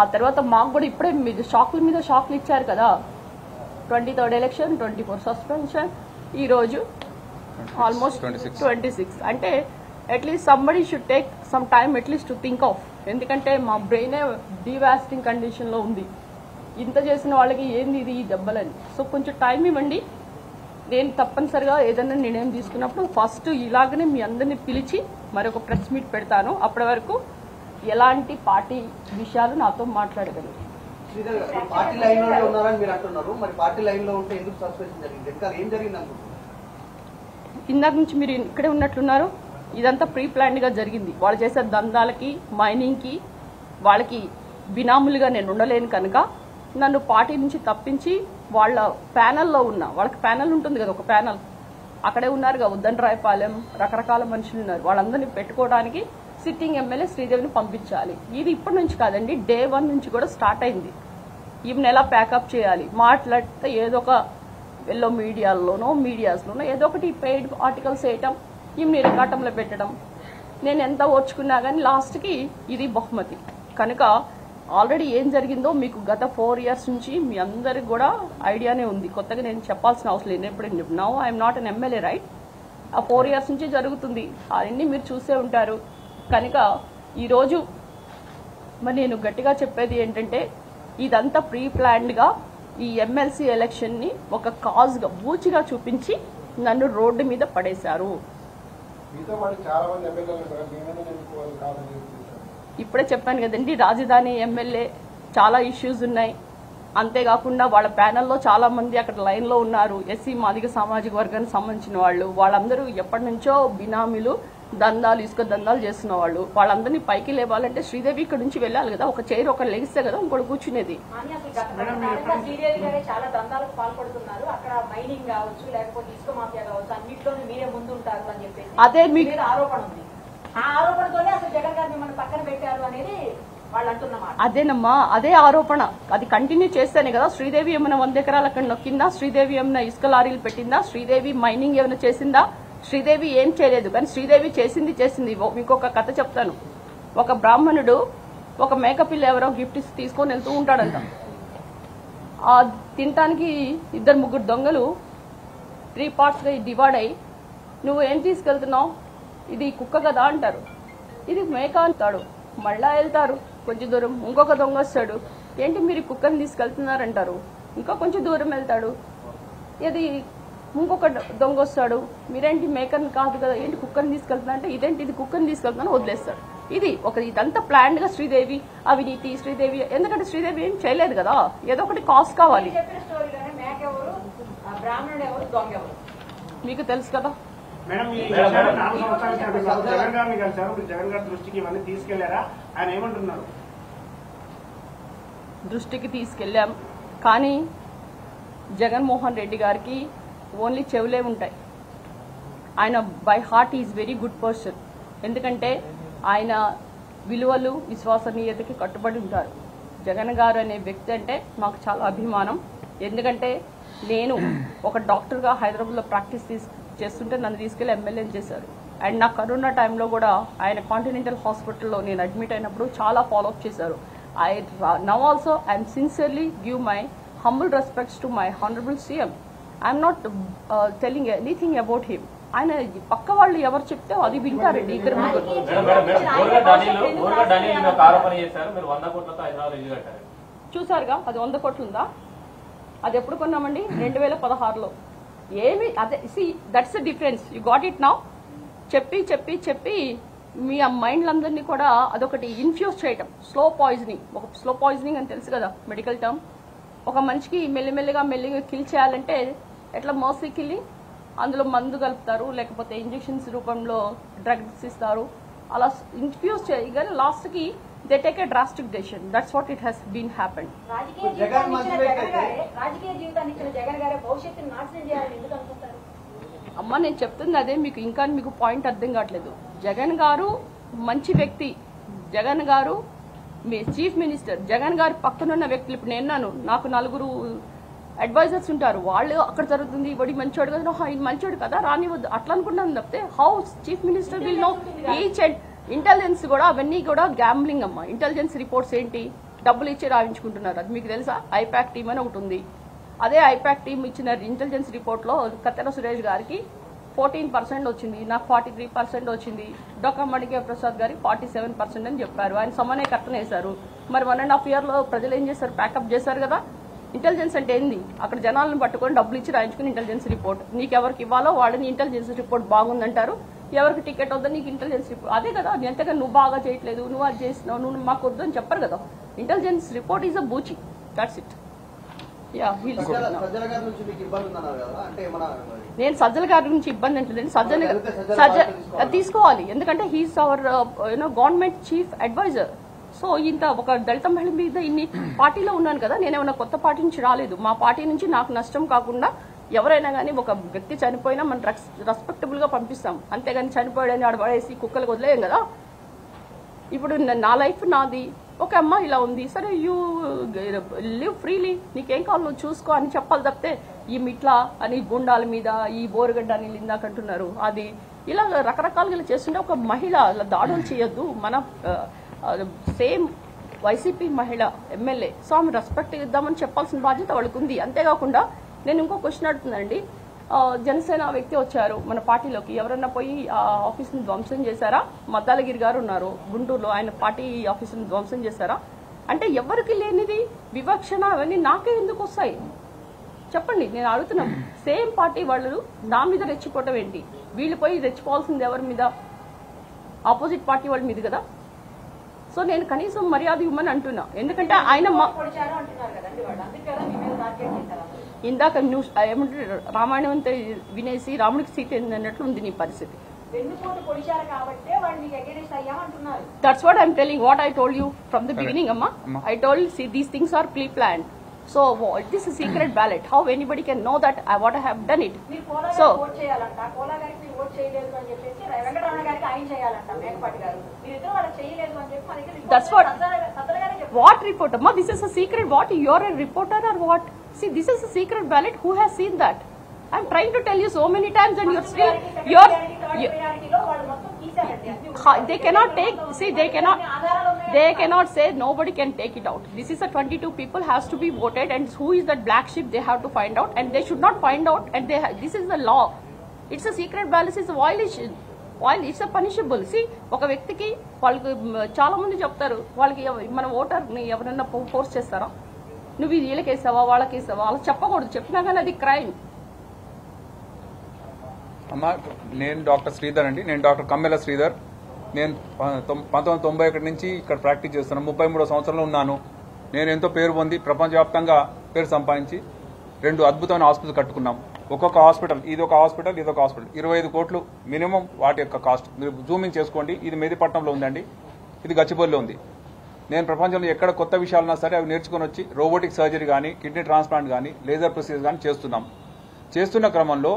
ఆ తర్వాత మాకు కూడా ఇప్పుడే షాకుల మీద షాకులు ఇచ్చారు కదా 23rd ఎలక్షన్ 24 సస్పెన్షన్ ఈ రోజు ఆల్మోస్ట్ 26 అంటే at least somebody should take some time at least to think of ఎందుకంటే మా బ్రెయినే డివాస్టింగ్ కండిషన్లో ఉంది ఇంత చేసిన వాళ్ళకి ఏంది ఇది ఈ దెబ్బలని సో కొంచెం టైం ఇవ్వండి నేను తప్పనిసరిగా ఏదైనా నిర్ణయం తీసుకున్నప్పుడు ఫస్ట్ ఇలాగనే మీ అందరినీ పిలిచి మరొక ప్రెస్ మీట్ పెడతాను అప్పటి వరకు ఎలాంటి పార్టీ విషయాలు నాతో మాట్లాడగలరు ఇందాక నుంచి మీరు ఇక్కడే ఉన్నట్లున్నారు ఇదంతా ప్రీ ప్లాన్డ్ గా జరిగింది వాళ్ళు చేసే దందాలకి మైనింగ్ కి వాళ్ళకి బినాములుగా నేను ఉండలేను కనుక నన్ను పార్టీ నుంచి తప్పించి వాళ్ళ ప్యానెల్లో ఉన్నా వాళ్ళకి ప్యానెల్ ఉంటుంది కదా ఒక ప్యానెల్ అక్కడే ఉన్నారుగా ఉద్దండ్రాయపాలెం రకరకాల మనుషులు ఉన్నారు వాళ్ళందరినీ పెట్టుకోవడానికి సిట్టింగ్ ఎమ్మెల్యే శ్రీదేవిని పంపించాలి ఇది ఇప్పటి నుంచి కాదండి day 1 నుంచి కూడా స్టార్ట్ అయింది ఈమెను ఎలా ప్యాకప్ చేయాలి మాట్లాడితే ఏదో ఒక ఎల్లో మీడియాస్లోనో ఏదో ఒకటి పెయిడ్ ఆర్టికల్స్ వేయటం ఈమెని రికార్డంలో పెట్టడం నేను ఎంత ఓర్చుకున్నా కానీ లాస్ట్కి ఇది బహుమతి కనుక ఆల్రెడీ ఏం జరిగిందో మీకు గత 4 years నుంచి మీ అందరికి కూడా ఐడియానే ఉంది కొత్తగా నేను చెప్పాల్సిన అవసరం లేదు ఎప్పుడు now I'm not an MLA right ఆ 4 years నుంచి జరుగుతుంది అవన్నీ మీరు చూసే ఉంటారు కనుక ఈరోజు మరి నేను గట్టిగా చెప్పేది ఏంటంటే ఇదంతా ప్రీ ప్లాన్డ్గా ఈ ఎమ్మెల్సీ ఎలక్షన్ని ఒక కాజ్గా బూచిగా చూపించి నన్ను రోడ్డు మీద పడేశారు ఇప్పుడే చెప్పాను కదండి రాజధాని ఎమ్మెల్యే చాలా ఇష్యూస్ ఉన్నాయి అంతేకాకుండా వాళ్ళ ప్యానెల్లో చాలా మంది అక్కడ లైన్లో ఉన్నారు ఎస్సీ మాదిగ సామాజిక వర్గానికి సంబంధించిన వాళ్ళు వాళ్ళందరూ ఎప్పటి నుంచో బినామీలు దందాలు ఇసుక దందాలు చేస్తున్న వాళ్ళు వాళ్ళందరినీ పైకి లేవాలంటే శ్రీదేవి ఇక్కడ నుంచి వెళ్ళాలి కదా ఒక చైర్ ఒకరు లెగిస్తే కదా ఇంకోటి కూర్చునేది అదే మీకు అదేనమ్మా అదే ఆరోపణ అది కంటిన్యూ చేస్తేనే కదా శ్రీదేవి ఏమైనా 100 ఎకరాలు అక్కడ నొక్కిందా శ్రీదేవి ఏమైనా ఇసుక లారీలు పెట్టిందా శ్రీదేవి మైనింగ్ ఏమైనా చేసిందా శ్రీదేవి ఏం చేయలేదు కానీ శ్రీదేవి చేసింది ఇంకొక కథ చెప్తాను ఒక బ్రాహ్మణుడు ఒక మేకపిల్ల ఎవరో గిఫ్ట్ ఇచ్చి తీసుకొని వెళ్తూ ఉంటాడంట ఆ తినటానికి 2-3 దొంగలు 3 parts గా డివైడ్ అయ్యి నువ్వు ఏం తీసుకెళ్తున్నావు ఇది కుక్క కదా అంటారు ఇది మేక అంటాడు మళ్ళా వెళ్తారు కొంచెం దూరం ఇంకొక దొంగ వస్తాడు ఏంటి మీరు కుక్కని తీసుకెళ్తున్నారంటారు ఇంకా కొంచెం దూరం వెళ్తాడు ఇది ఇంకొక దొంగ వస్తాడు మీరేంటి మేకర్ని కాదు కదా ఏంటి కుక్కని తీసుకెళ్తున్నా అంటే ఇదేంటి ఇది కుక్కని తీసుకెళ్తున్నా వదిలేస్తాడు ఇది ఒక ఇదంతా ప్లాన్డ్ గా శ్రీదేవి అవినీతి శ్రీదేవి ఎందుకంటే శ్రీదేవి ఏం చేయలేదు కదా ఏదో ఒకటి కాస్ కావాలి మీకు తెలుసు కదా దృష్టికి తీసుకెళ్లాం కానీ జగన్మోహన్ రెడ్డి గారికి ఓన్లీ చెవులే ఉంటాయి ఆయన by heart is very good person ఎందుకంటే ఆయన విలువలు విశ్వసనీయతకి కట్టుబడి ఉంటారు జగన్ గారు అనే వ్యక్తి అంటే మాకు చాలా అభిమానం ఎందుకంటే నేను ఒక డాక్టర్గా హైదరాబాద్లో ప్రాక్టీస్ చేస్తుంటే నన్ను తీసుకెళ్లి ఎమ్మెల్యేని చేశారు అండ్ నా కరోనా టైంలో కూడా ఆయన కాంటినెంటల్ హాస్పిటల్లో నేను అడ్మిట్ అయినప్పుడు చాలా ఫాలోఅప్ చేశారు I now also I'm sincerely give my humble respects to my honourable CM I'm not telling anything about him ఆయన పక్క వాళ్ళు ఎవరు చెప్తే అది వింటారండి ఇద్దరు చూసారుగా అది 100 కోట్లు ఉందా అది ఎప్పుడు కొన్నామండి 2016లో ఏమి అదే see that's the difference you got it now చెప్పి చెప్పి చెప్పి మీ ఆ మైండ్లందరినీ కూడా అదొకటి ఇన్ఫ్యూజ్ చేయటం స్లో పాయిజనింగ్ అని తెలుసు కదా మెడికల్ టర్మ్. ఒక మనిషికి మెల్లిమెల్లిగా కిల్ చేయాలంటే ఎట్లా మోసి కిల్లి అందులో మందు కలుపుతారు లేకపోతే ఇంజెక్షన్స్ రూపంలో డ్రగ్స్ ఇస్తారు అలా ఇన్ఫ్యూజ్ చేయగానే లాస్ట్కి they take a drastic decision. That's what it has been happened. రాజకీయ జీవితాన్ని ఇచ్చిన జగన్ గారి భవిష్యత్తుని నాశనం చేయాలని ఎందుకు అనుకుంటారు అమ్మ? నేను చెప్తున్నా అదే మీకు ఇంకా మీకు పాయింట్ అర్థం కావట్లేదు. జగన్ గారు మంచి వ్యక్తి, జగన్ గారు మీ చీఫ్ మినిస్టర్, జగన్ గారి పక్కనున్న వ్యక్తులు ఇప్పుడు నేనున్నాను, నాకు నలుగురు అడ్వైజర్స్ ఉంటారు, వాళ్ళు అక్కడ జరుగుతుంది ఇవి మంచోడు కదా మంచోడు కదా రానివ్వద్దు అట్లా అనుకున్నాను తప్పితే how chief minister will know each and intelligence కూడా అవన్నీ కూడా గ్యాంబ్లింగ్ అమ్మా. ఇంటెలిజెన్స్ రిపోర్ట్స్ ఏంటి డబ్బులు ఇచ్చి రాయించుకుంటున్నారు అది మీకు తెలుసా? ఐపాక్ టీమ్ అని ఒకటి ఉంది, అదే ఐపాక్ టీమ్ ఇచ్చిన ఇంటెలిజెన్స్ రిపోర్ట్లో కత్తెర సురేష్ గారికి 14% వచ్చింది, నాకు 43% వచ్చింది, డాక్టర్ అంబేడ్కర్ ప్రసాద్ గారికి 47% అని చెప్పారు, ఆయన సమన్వయ కర్తన వేశారు. మరి 1.5 yearలో ప్రజలు ఏం చేశారు? ప్యాకప్ చేశారు కదా. ఇంటెలిజెన్స్ అంటే ఏంది? అక్కడ జనాలను పట్టుకొని డబ్బులు ఇచ్చి రాయించుకుని ఇంటెలిజెన్స్ రిపోర్ట్ నీకు ఎవరికి ఇవ్వాలో వాళ్ళని ఇంటెలిజెన్స్ రిపోర్ట్ బాగుందంటారు, ఎవరికి టికెట్ వద్ద నీకు ఇంటెలిజెన్స్ రిపోర్ట్ అదే కదా. ఎంతగా నువ్వు బాగా చేయట్లేదు, నువ్వు అది చేసినావు, నువ్వు మాకు వద్దు అని చెప్పరు కదా. ఇంటెలిజెన్స్ రిపోర్ట్ ఈజ్ అ బూచి, దట్స్ ఇట్. నేను సజ్జల గారి నుంచి ఇబ్బంది అంటుందండి. సజ్జల తీసుకోవాలి ఎందుకంటే he is our you know government chief advisor. So ఇంత ఒక దళిత మహిళ మీద ఇన్ని పార్టీలో ఉన్నాను కదా, నేనేమన్నా కొత్త పార్టీ నుంచి రాలేదు, మా పార్టీ నుంచి నాకు నష్టం కాకుండా ఎవరైనా కానీ ఒక వ్యక్తి చనిపోయినా మనం రెస్పెక్టబుల్ గా పంపిస్తాం, అంతేగాని చనిపోయాడని ఆడ పడేసి కుక్కలకు వదిలేయం కదా. ఇప్పుడు నా లైఫ్ నాది, ఒక అమ్మ ఇలా ఉంది సరే యూ లివ్ ఫ్రీలీ నీకేం కావాలో చూసుకో అని చెప్పాలి తప్పితే ఈ మిట్లా అని గుండాల మీద ఈ బోరుగడ్డ అని ఇందాకంటున్నారు అది ఇలా రకరకాలుగా ఇలా చేస్తుంటే ఒక మహిళ ఇలా దాడులు చేయొద్దు. మన సేమ్ వైసీపీ మహిళ ఎమ్మెల్యే సో ఆమె రెస్పెక్ట్ ఇద్దామని చెప్పాల్సిన బాధ్యత వాళ్ళకు ఉంది. అంతేకాకుండా నేను ఇంకో క్వశ్చన్ అడుగుతుందండి, జనసేన వ్యక్తి వచ్చారు మన పార్టీలోకి, ఎవరన్నా పోయి ఆఫీసును ధ్వంసం చేశారా? మద్దాలగిరి గారు ఉన్నారు గుంటూరులో, ఆయన పార్టీ ఆఫీసును ధ్వంసం చేశారా? అంటే ఎవరికి లేనిది వివక్షణ అవన్నీ నాకే ఎందుకు వస్తాయి చెప్పండి, నేను అడుగుతున్నా. సేమ్ పార్టీ వాళ్ళు నా మీద రెచ్చిపోవటం ఏంటి? వీళ్ళు పోయి రెచ్చిపోవాల్సింది ఎవరి మీద? ఆపోజిట్ పార్టీ వాళ్ళ మీద కదా. సో నేను కనీసం మర్యాద ఇవ్వమని అంటున్నా, ఎందుకంటే ఆయన ఇందాక న్యూస్ ఏమంటారు రామాయణం అంతా వినేసి రాముడికి సీత ఏందన్నట్లు ఉంది నీ పరిస్థితి. That's what I'm telling, what I told you from the beginning అమ్మా. I told see these things are pre planned, so it is secret ballot, how anybody can know that what I have done it. So that's what what report అమ్మా, this is a secret what you are a reporter or what? See, this is a secret ballot. Who has seen that? I'm trying to tell you so many times and you're still they cannot say nobody can take it out. This is a 22 people has to be voted and who is that black sheep they have to find out, and they should not find out, and they this is the law. It's a secret ballot, it's a violation. వాళ్ళు ఇట్స్ పనిషబుల్. సి ఒక వ్యక్తికి వాళ్ళకి చాలా మంది చెప్తారు వాళ్ళకి మన ఓటర్ని ఎవరైనా ఫోర్స్ చేస్తారా? నువ్వు ఇది వీళ్ళకేసావా వాళ్ళకేసావా అలా చెప్పకూడదు, చెప్పినా కానీ అది క్రైమ్. అమ్మా నేను డాక్టర్ శ్రీధర్ అండి, నేను డాక్టర్ కమ్మెల శ్రీధర్, నేను 1991 నుంచి ఇక్కడ ప్రాక్టీస్ చేస్తున్నాను, 33వ సంవత్సరంలో ఉన్నాను. నేను ఎంతో పేరు పొంది ప్రపంచవ్యాప్తంగా పేరు సంపాదించి 2 అద్భుతమైన హాస్పిటల్ కట్టుకున్నాం. ఒక్కొక్క హాస్పిటల్ ఇదొక హాస్పిటల్ 25 కోట్లు మినిమం వాటి యొక్క కాస్ట్. మీరు జూమింగ్ చేసుకోండి, ఇది మెదిపట్నంలో ఉందండి, ఇది గచ్చిబౌలిలో ఉంది. నేను ప్రపంచంలో ఎక్కడ కొత్త విషయాలున్నా సరే అవి నేర్చుకుని వచ్చి రోబోటిక్ సర్జరీ కానీ కిడ్నీ ట్రాన్స్ప్లాంట్ కానీ లేజర్ ప్రొసీజర్ కానీ చేస్తున్న క్రమంలో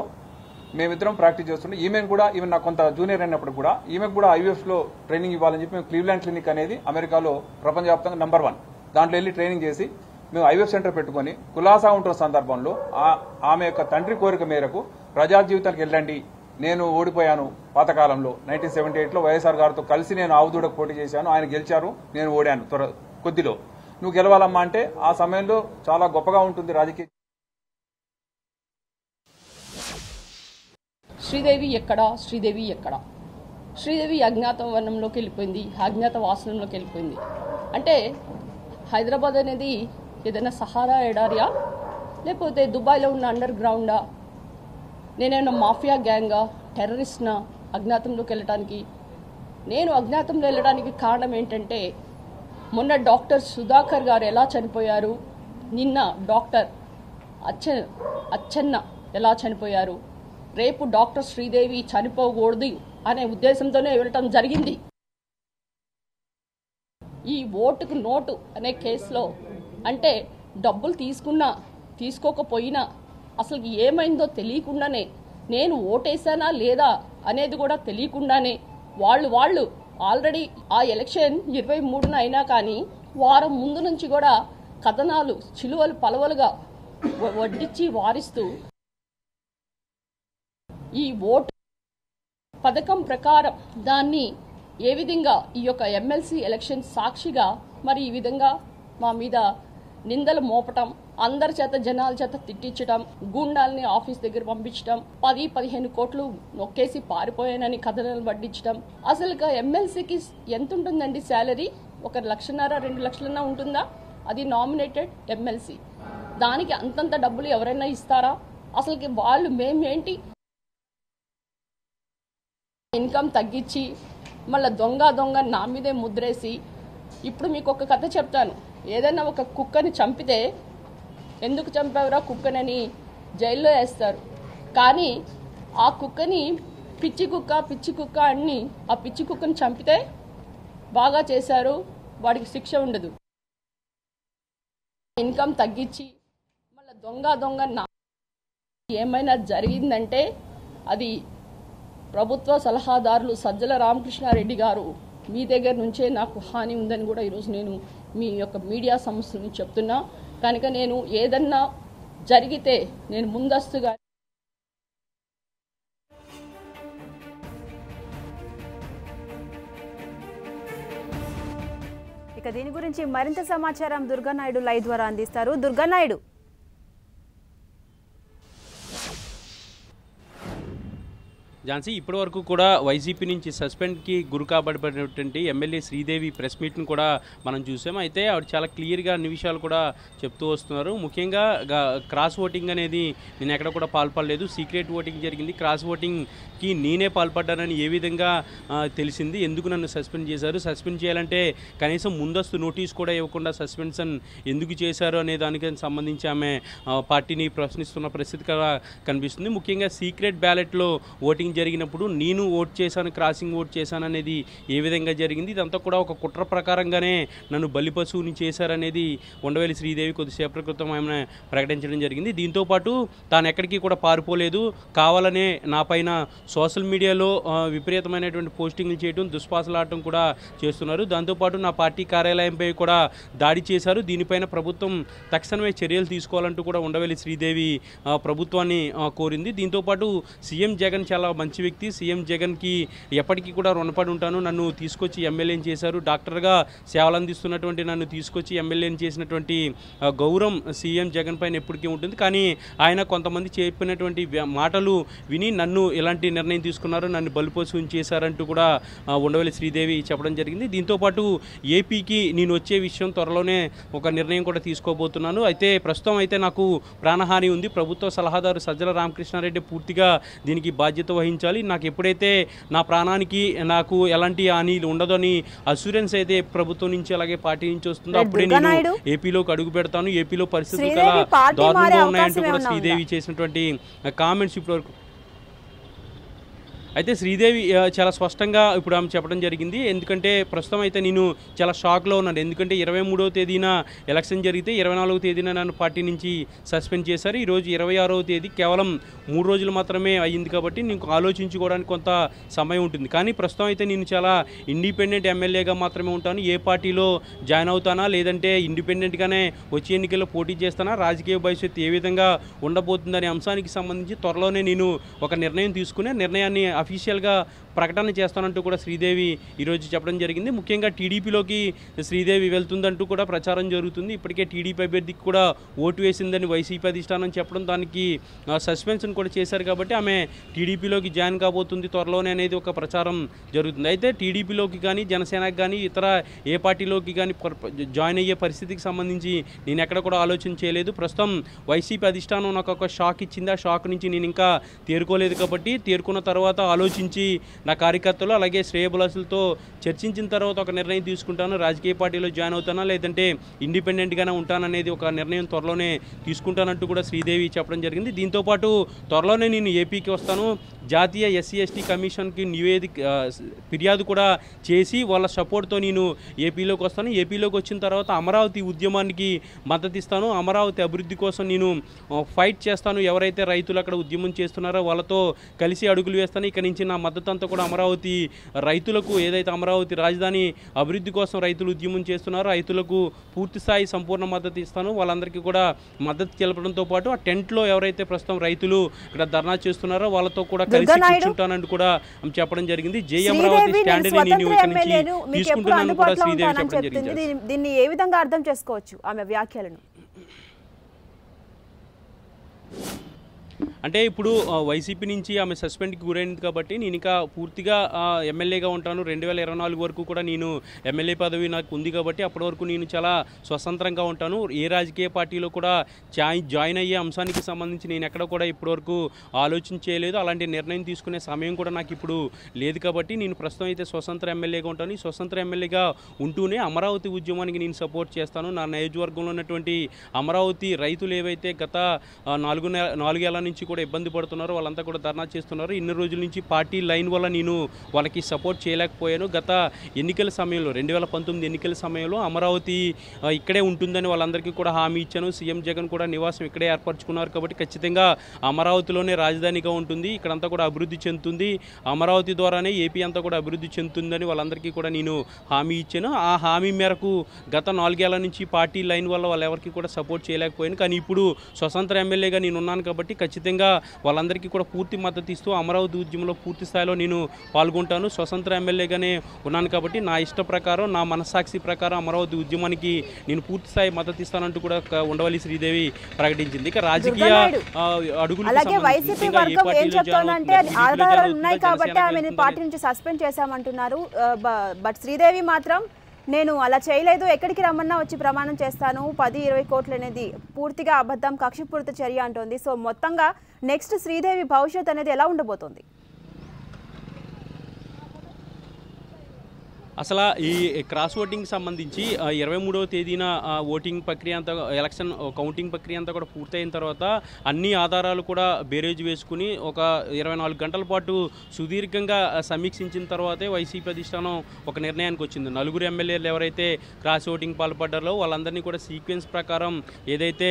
మేమిద్దరం ప్రాక్టీస్ చేస్తున్నాం. ఈమెను కూడా ఈమెను నాకు కొంత జూనియర్ అయినప్పుడు కూడా ఈమెకు కూడా ఐవీఎఫ్లో ట్రైనింగ్ ఇవ్వాలని చెప్పి మేము క్లీవ్లాండ్ క్లినిక్ అనేది అమెరికాలో ప్రపంచవ్యాప్తంగా నంబర్ 1 దాంట్లో వెళ్ళి ట్రైనింగ్ చేసి మేము ఐవీఎఫ్ సెంటర్ పెట్టుకుని కులాసా ఉంటున్న సందర్భంలో ఆమె యొక్క తండ్రి కోరిక మేరకు ప్రజా జీవితానికి వెళ్ళండి. నేను ఓడిపోయాను పాతకాలంలో 1978లో వైఎస్ఆర్ గారితో కలిసి నేను ఆవుదూడకు పోటీ చేశాను, ఆయన గెలిచారు, నేను ఓడాను కొద్దిలో. నువ్వు గెలవాలమ్మా అంటే ఆ సమయంలో చాలా గొప్పగా ఉంటుంది రాజకీయ. శ్రీదేవి అజ్ఞాత వర్ణంలోకి వెళ్ళిపోయింది, అజ్ఞాత వాసనంలోకి వెళ్ళిపోయింది. అంటే హైదరాబాద్ అనేది ఏదైనా సహారా ఎడారియా లేకపోతే దుబాయ్లో ఉన్న అండర్ గ్రౌండా నేనేమన్నా మాఫియా గ్యాంగా, టెర్రరిస్ట్నా అజ్ఞాతంలోకి వెళ్ళడానికి? నేను అజ్ఞాతంలో వెళ్ళడానికి కారణం ఏంటంటే, మొన్న డాక్టర్ సుధాకర్ గారు ఎలా చనిపోయారు, నిన్న డాక్టర్ అచ్చెన్న ఎలా చనిపోయారు, రేపు డాక్టర్ శ్రీదేవి చనిపోకూడదు అనే ఉద్దేశంతోనే వెళ్ళటం జరిగింది. ఈ ఓటుకు నోటు అనే కేసులో అంటే డబ్బులు తీసుకున్నా తీసుకోకపోయినా అసలు ఏమైందో తెలియకుండానే, నేను ఓటేశానా లేదా అనేది కూడా తెలియకుండానే వాళ్ళు ఆల్రెడీ ఆ ఎలక్షన్ 23న అయినా కానీ వారం ముందు నుంచి కూడా కథనాలు చిలువలు పలవలుగా వడ్డించి వారిస్తూ ఈ ఓటు పథకం ప్రకారం దాన్ని ఏ విధంగా ఈ యొక్క ఎమ్మెల్సీ ఎలక్షన్ సాక్షిగా మరి ఈ విధంగా మా మీద నిందలు మోపటం, అందరి చేత జనాల చేత తిట్టించడం, గూండాలని ఆఫీస్ దగ్గర పంపించడం, 10-15 కోట్లు నొక్కేసి పారిపోయానని కథనాలు వడ్డించడం. అసలు ఎమ్మెల్సీకి ఎంత ఉంటుందండి శాలరీ? 1,2 లక్షలన్నా ఉంటుందా? అది నామినేటెడ్ ఎమ్మెల్సీ. దానికి అంతంత డబ్బులు ఎవరైనా ఇస్తారా? అసలుకి వాళ్ళు మేమేంటి ఇన్కమ్ తగ్గించి మళ్ళీ దొంగ నా మీదే ముద్రేసి. ఇప్పుడు మీకు ఒక కథ చెప్తాను. ఏదైనా ఒక కుక్కని చంపితే ఎందుకు చంపావురా కుక్కనని జైల్లో వేస్తారు. కానీ ఆ కుక్కని పిచ్చి కుక్క అని ఆ పిచ్చి కుక్కని చంపితే బాగా చేశారు, వాడికి శిక్ష ఉండదు. ఇన్కమ్ తగ్గించి మళ్ళీ దొంగ నా ఏమైనా జరిగిందంటే అది ప్రభుత్వ సలహాదారులు సజ్జల రామకృష్ణారెడ్డి గారు మీ దగ్గర నుంచే నాకు హాని ఉందని కూడా ఈరోజు నేను మీ యొక్క మీడియా సంస్థను చెప్తున్నా. కనుక నేను ఏదన్నా జరిగితే నేను ముందస్తుగా ఇక దీని గురించి మరింత సమాచారం దుర్గానాయుడు లైవ్ ద్వారా అందిస్తారు. దుర్గానాయుడు. ఝాన్సీ, ఇప్పటి వరకు కూడా వైసీపీ నుంచి సస్పెండ్కి గురి కాబడినటువంటి ఎమ్మెల్యే శ్రీదేవి ప్రెస్ మీట్ను కూడా మనం చూసాం. అయితే ఆవిడ చాలా క్లియర్గా అన్ని విషయాలు కూడా చెప్తూ వస్తున్నారు. ముఖ్యంగా క్రాస్ ఓటింగ్ అనేది నేను ఎక్కడ కూడా పాల్పడలేదు, సీక్రెట్ ఓటింగ్ జరిగింది, క్రాస్ ఓటింగ్కి నేనే పాల్పడ్డానని ఏ విధంగా తెలిసింది, ఎందుకు నన్ను సస్పెండ్ చేశారు, సస్పెండ్ చేయాలంటే కనీసం ముందస్తు నోటీస్ కూడా ఇవ్వకుండా సస్పెన్షన్ ఎందుకు చేశారు అనే దానికి సంబంధించి ఆమె పార్టీని ప్రశ్నిస్తున్న పరిస్థితి కనిపిస్తుంది. ముఖ్యంగా సీక్రెట్ బ్యాలెట్లో ఓటింగ్ జరిగినప్పుడు నేను ఓట్ చేశాను, క్రాసింగ్ ఓట్ చేశాను అనేది ఏ విధంగా జరిగింది, ఇదంతా కూడా ఒక కుట్ర ప్రకారంగానే నన్ను బలి పశువుని చేశారనేది ఉండవల్లి శ్రీదేవి కొద్దిసేపటి క్రితం ఆమె ప్రకటించడం జరిగింది. దీంతోపాటు తాను ఎక్కడికి కూడా పారిపోలేదు, కావాలనే నా పైన సోషల్ మీడియాలో విపరీతమైనటువంటి పోస్టింగ్లు చేయడం, దుష్పాసలాడటం కూడా చేస్తున్నారు. దాంతోపాటు నా పార్టీ కార్యాలయంపై కూడా దాడి చేశారు, దీనిపైన ప్రభుత్వం తక్షణమే చర్యలు తీసుకోవాలంటూ కూడా ఉండవల్లి శ్రీదేవి ప్రభుత్వాన్ని కోరింది. దీంతోపాటు సీఎం జగన్ చాలా మంచి వ్యక్తి, సీఎం జగన్కి ఎప్పటికీ కూడా రుణపడి ఉంటాను, నన్ను తీసుకొచ్చి ఎమ్మెల్యేని చేశారు, డాక్టర్గా సేవలు అందిస్తున్నటువంటి నన్ను తీసుకొచ్చి ఎమ్మెల్యేని చేసినటువంటి గౌరవం సీఎం జగన్ పైన ఎప్పటికీ ఉంటుంది. కానీ ఆయన కొంతమంది చెప్పినటువంటి మాటలు విని నన్ను ఇలాంటి నిర్ణయం తీసుకున్నారు, నన్ను బలిపోసుకుని చేశారంటూ కూడా ఉండవల్లి శ్రీదేవి చెప్పడం జరిగింది. దీంతోపాటు ఏపీకి నేను వచ్చే విషయం త్వరలోనే ఒక నిర్ణయం కూడా తీసుకోబోతున్నాను. అయితే ప్రస్తుతం అయితే నాకు ప్రాణహాని ఉంది, ప్రభుత్వ సలహాదారు సజ్జల రామకృష్ణారెడ్డి పూర్తిగా దీనికి బాధ్యత వహించాలి, నాకు ఎప్పుడైతే నా ప్రాణానికి నాకు ఎలాంటి హాని ఉండదని అసూరెన్స్ అయితే ప్రభుత్వం నుంచి అలాగే పార్టీ నుంచి వస్తుందో అప్పుడే నేను ఏపీలోకి అడుగు పెడతాను, ఏపీలో పరిస్థితులు దారుణంగా ఉన్నాయంటూ కూడా శ్రీదేవి చేసినటువంటి కామెంట్స్ ఇప్పటివరకు. అయితే శ్రీదేవి చాలా స్పష్టంగా ఇప్పుడు ఆమె చెప్పడం జరిగింది. ఎందుకంటే ప్రస్తుతం అయితే నేను చాలా షాక్లో ఉన్నాను, ఎందుకంటే 23వ తేదీన ఎలక్షన్ జరిగితే 24వ తేదీన నన్ను పార్టీ నుంచి సస్పెండ్ చేశారు. ఈరోజు 26వ తేదీ, కేవలం 3 రోజులు మాత్రమే అయ్యింది కాబట్టి నీకు ఆలోచించుకోవడానికి కొంత సమయం ఉంటుంది. కానీ ప్రస్తుతం అయితే నేను చాలా ఇండిపెండెంట్ ఎమ్మెల్యేగా మాత్రమే ఉంటాను, ఏ పార్టీలో జాయిన్ అవుతానా లేదంటే ఇండిపెండెంట్గానే వచ్చే ఎన్నికల్లో పోటీ చేస్తానా, రాజకీయ భవిష్యత్తు ఏ విధంగా ఉండబోతుందనే అంశానికి సంబంధించి త్వరలోనే నేను ఒక నిర్ణయం తీసుకునే నిర్ణయాన్ని అఫీషియల్గా ప్రకటన చేస్తానంటూ కూడా శ్రీదేవి ఈ రోజు చెప్పడం జరిగింది. ముఖ్యంగా టీడీపీలోకి శ్రీదేవి వెళ్తుందంటూ కూడా ప్రచారం జరుగుతుంది. ఇప్పటికే టీడీపీ అభ్యర్థికి కూడా ఓటు వేసిందని వైసీపీ అధిష్టానం చెప్పడం దానికి సస్పెన్షన్ కూడా చేశారు కాబట్టి ఆమె టీడీపీలోకి జాయిన్ కాబోతుంది త్వరలోనే అనేది ఒక ప్రచారం జరుగుతుంది. అయితే టీడీపీలోకి కానీ జనసేనకి కానీ ఇతర ఏ పార్టీలోకి కానీ జాయిన్ అయ్యే పరిస్థితికి సంబంధించి నేను ఎక్కడ కూడా ఆలోచన చేయలేదు. ప్రస్తుతం వైసీపీ అధిష్టానం నాకు ఒక షాక్ ఇచ్చింది. ఆ షాక్ నుంచి నేను ఇంకా తేరుకోలేదు కాబట్టి తేరుకున్న తర్వాత ఆలోచించి నా కార్యకర్తలు అలాగే శ్రేయబులాసులతో చర్చించిన తర్వాత ఒక నిర్ణయం తీసుకుంటాను. రాజకీయ పార్టీలో జాయిన్ అవుతానా లేదంటే ఇండిపెండెంట్గానే ఉంటాననేది ఒక నిర్ణయం త్వరలోనే తీసుకుంటానంటూ కూడా శ్రీదేవి చెప్పడం జరిగింది. దీంతోపాటు త్వరలోనే నేను ఏపీకి వస్తాను. జాతీయ ఎస్సీ ఎస్టీ కమిషన్కి ఫిర్యాదు కూడా చేసి వాళ్ళ సపోర్ట్తో నేను ఏపీలోకి వస్తాను. ఏపీలోకి వచ్చిన తర్వాత అమరావతి ఉద్యమానికి మద్దతు ఇస్తాను. అమరావతి అభివృద్ధి కోసం నేను ఫైట్ చేస్తాను. ఎవరైతే రైతులు అక్కడ ఉద్యమం చేస్తున్నారో వాళ్ళతో కలిసి అడుగులు వేస్తాను. ఇక నుంచి నా మద్దతు అంతా కూడా అమరావతి రైతులకు, ఏదైతే అమరావతి రాజధాని అభివృద్ధి కోసం రైతులు ఉద్యమం చేస్తున్నారో రైతులకు పూర్తిస్థాయి సంపూర్ణ మద్దతు ఇస్తాను. వాళ్ళందరికీ కూడా మద్దతు తెలపడంతో పాటు ఆ టెంట్లో ఎవరైతే ప్రస్తుతం రైతులు ఇక్కడ ధర్నా చేస్తున్నారో వాళ్ళతో కూడా కలిసి కూర్చుంటానని కూడా చెప్పడం జరిగింది. జై అమరావతి స్టాండ్ని నేను ఇక్కడ నుంచి తీసుకుంటున్నాను కూడా శ్రీదేవి చెప్పడం జరిగింది. దీన్ని ఏ విధంగా అర్థం చేసుకోవచ్చు ఆమె వ్యాఖ్యలను? అంటే ఇప్పుడు వైసీపీ నుంచి ఆమె సస్పెండ్కి గురైంది కాబట్టి నేను ఇంకా పూర్తిగా ఎమ్మెల్యేగా ఉంటాను. 2024 వరకు కూడా నేను ఎమ్మెల్యే పదవి నాకు ఉంది కాబట్టి అప్పటి వరకు నేను చాలా స్వతంత్రంగా ఉంటాను. ఏ రాజకీయ పార్టీలో కూడా జాయిన్ అయ్యే అంశానికి సంబంధించి నేను ఎక్కడ కూడా ఇప్పటివరకు ఆలోచన చేయలేదు. అలాంటి నిర్ణయం తీసుకునే సమయం కూడా నాకు ఇప్పుడు లేదు కాబట్టి నేను ప్రస్తుతం అయితే స్వతంత్ర ఎమ్మెల్యేగా ఉంటాను. ఈ స్వతంత్ర ఎమ్మెల్యేగా ఉంటూనే అమరావతి ఉద్యమానికి నేను సపోర్ట్ చేస్తాను. నా నియోజకవర్గంలో ఉన్నటువంటి అమరావతి రైతులు ఏవైతే గత నాలుగేళ్ల నుంచి కూడా ఇబ్బంది పడుతున్నారు, వాళ్ళంతా కూడా ధర్నా చేస్తున్నారు. ఇన్ని రోజుల నుంచి పార్టీ లైన్ వల్ల నేను వాళ్ళకి సపోర్ట్ చేయలేకపోయాను. గత ఎన్నికల సమయంలో 2019 ఎన్నికల సమయంలో అమరావతి ఇక్కడే ఉంటుందని వాళ్ళందరికీ కూడా హామీ ఇచ్చాను. సీఎం జగన్ కూడా నివాసం ఇక్కడే ఏర్పరచుకున్నారు కాబట్టి ఖచ్చితంగా అమరావతిలోనే రాజధానిగా ఉంటుంది, ఇక్కడంతా కూడా అభివృద్ధి చెందుతుంది, అమరావతి ద్వారానే ఏపీ అంతా కూడా అభివృద్ధి చెందుతుందని వాళ్ళందరికీ కూడా నేను హామీ ఇచ్చాను. ఆ హామీ మేరకు గత నాలుగేళ్ల నుంచి పార్టీ లైన్ వల్ల వాళ్ళు ఎవరికి కూడా సపోర్ట్ చేయలేకపోయాను. కానీ ఇప్పుడు స్వతంత్ర ఎమ్మెల్యేగా నేను ఉన్నాను కాబట్టి ఖచ్చితంగా వాళ్ళందరికీ కూడా పూర్తి మద్దతు ఇస్తూ అమరావతి ఉద్యమంలో పూర్తి స్థాయిలో నేను పాల్గొంటాను. స్వతంత్ర ఎమ్మెల్యేగానే ఉన్నాను కాబట్టి నా ఇష్ట ప్రకారం, నా మనస్సాక్షి ప్రకారం అమరావతి ఉద్యమానికి నేను పూర్తి స్థాయి మద్దతు ఇస్తానంటూ కూడా ఉండవల్లి శ్రీదేవి ప్రకటించింది. ఇక రాజకీయ అడుగులు బట్ శ్రీదేవి మాత్రం నేను అలా చేయలేదు, ఎక్కడికి రమ్మన్నా వచ్చి ప్రమాణం చేస్తాను, 10-20 కోట్లు అనేది పూర్తిగా అబద్ధం, కక్షపూరిత చర్య అంటుంది. సో మొత్తంగా నెక్స్ట్ శ్రీదేవి భవిష్యత్ అనేది ఎలా ఉండబోతుంది? అసలు ఈ క్రాస్ ఓటింగ్ సంబంధించి 23వ తేదీన ఓటింగ్ ప్రక్రియ అంతా, ఎలక్షన్ కౌంటింగ్ ప్రక్రియ అంతా కూడా పూర్తయిన తర్వాత అన్ని ఆధారాలు కూడా బేరేజ్ వేసుకుని ఒక 24 గంటల పాటు సుదీర్ఘంగా సమీక్షించిన తర్వాతే వైసీపీ అధిష్టానం ఒక నిర్ణయానికి వచ్చింది. 4 ఎమ్మెల్యేలు ఎవరైతే క్రాస్ ఓటింగ్ పాల్పడ్డారో వాళ్ళందరినీ కూడా సీక్వెన్స్ ప్రకారం ఏదైతే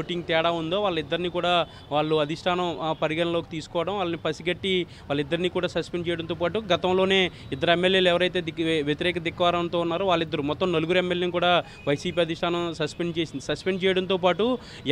ఓటింగ్ తేడా ఉందో వాళ్ళిద్దరినీ కూడా వాళ్ళు అధిష్టానం పరిగణలోకి తీసుకోవడం, వాళ్ళని పసిగట్టి వాళ్ళిద్దరినీ కూడా సస్పెండ్ చేయడంతో పాటు గతంలోనే 2 ఎమ్మెల్యేలు ఎవరైతే వ్యతిరేక ధిక్కారంతో ఉన్నారో వాళ్ళిద్దరు మొత్తం 4 ఎమ్మెల్యేని కూడా వైసీపీ అధిష్టానం సస్పెండ్ చేసింది. సస్పెండ్ చేయడంతో పాటు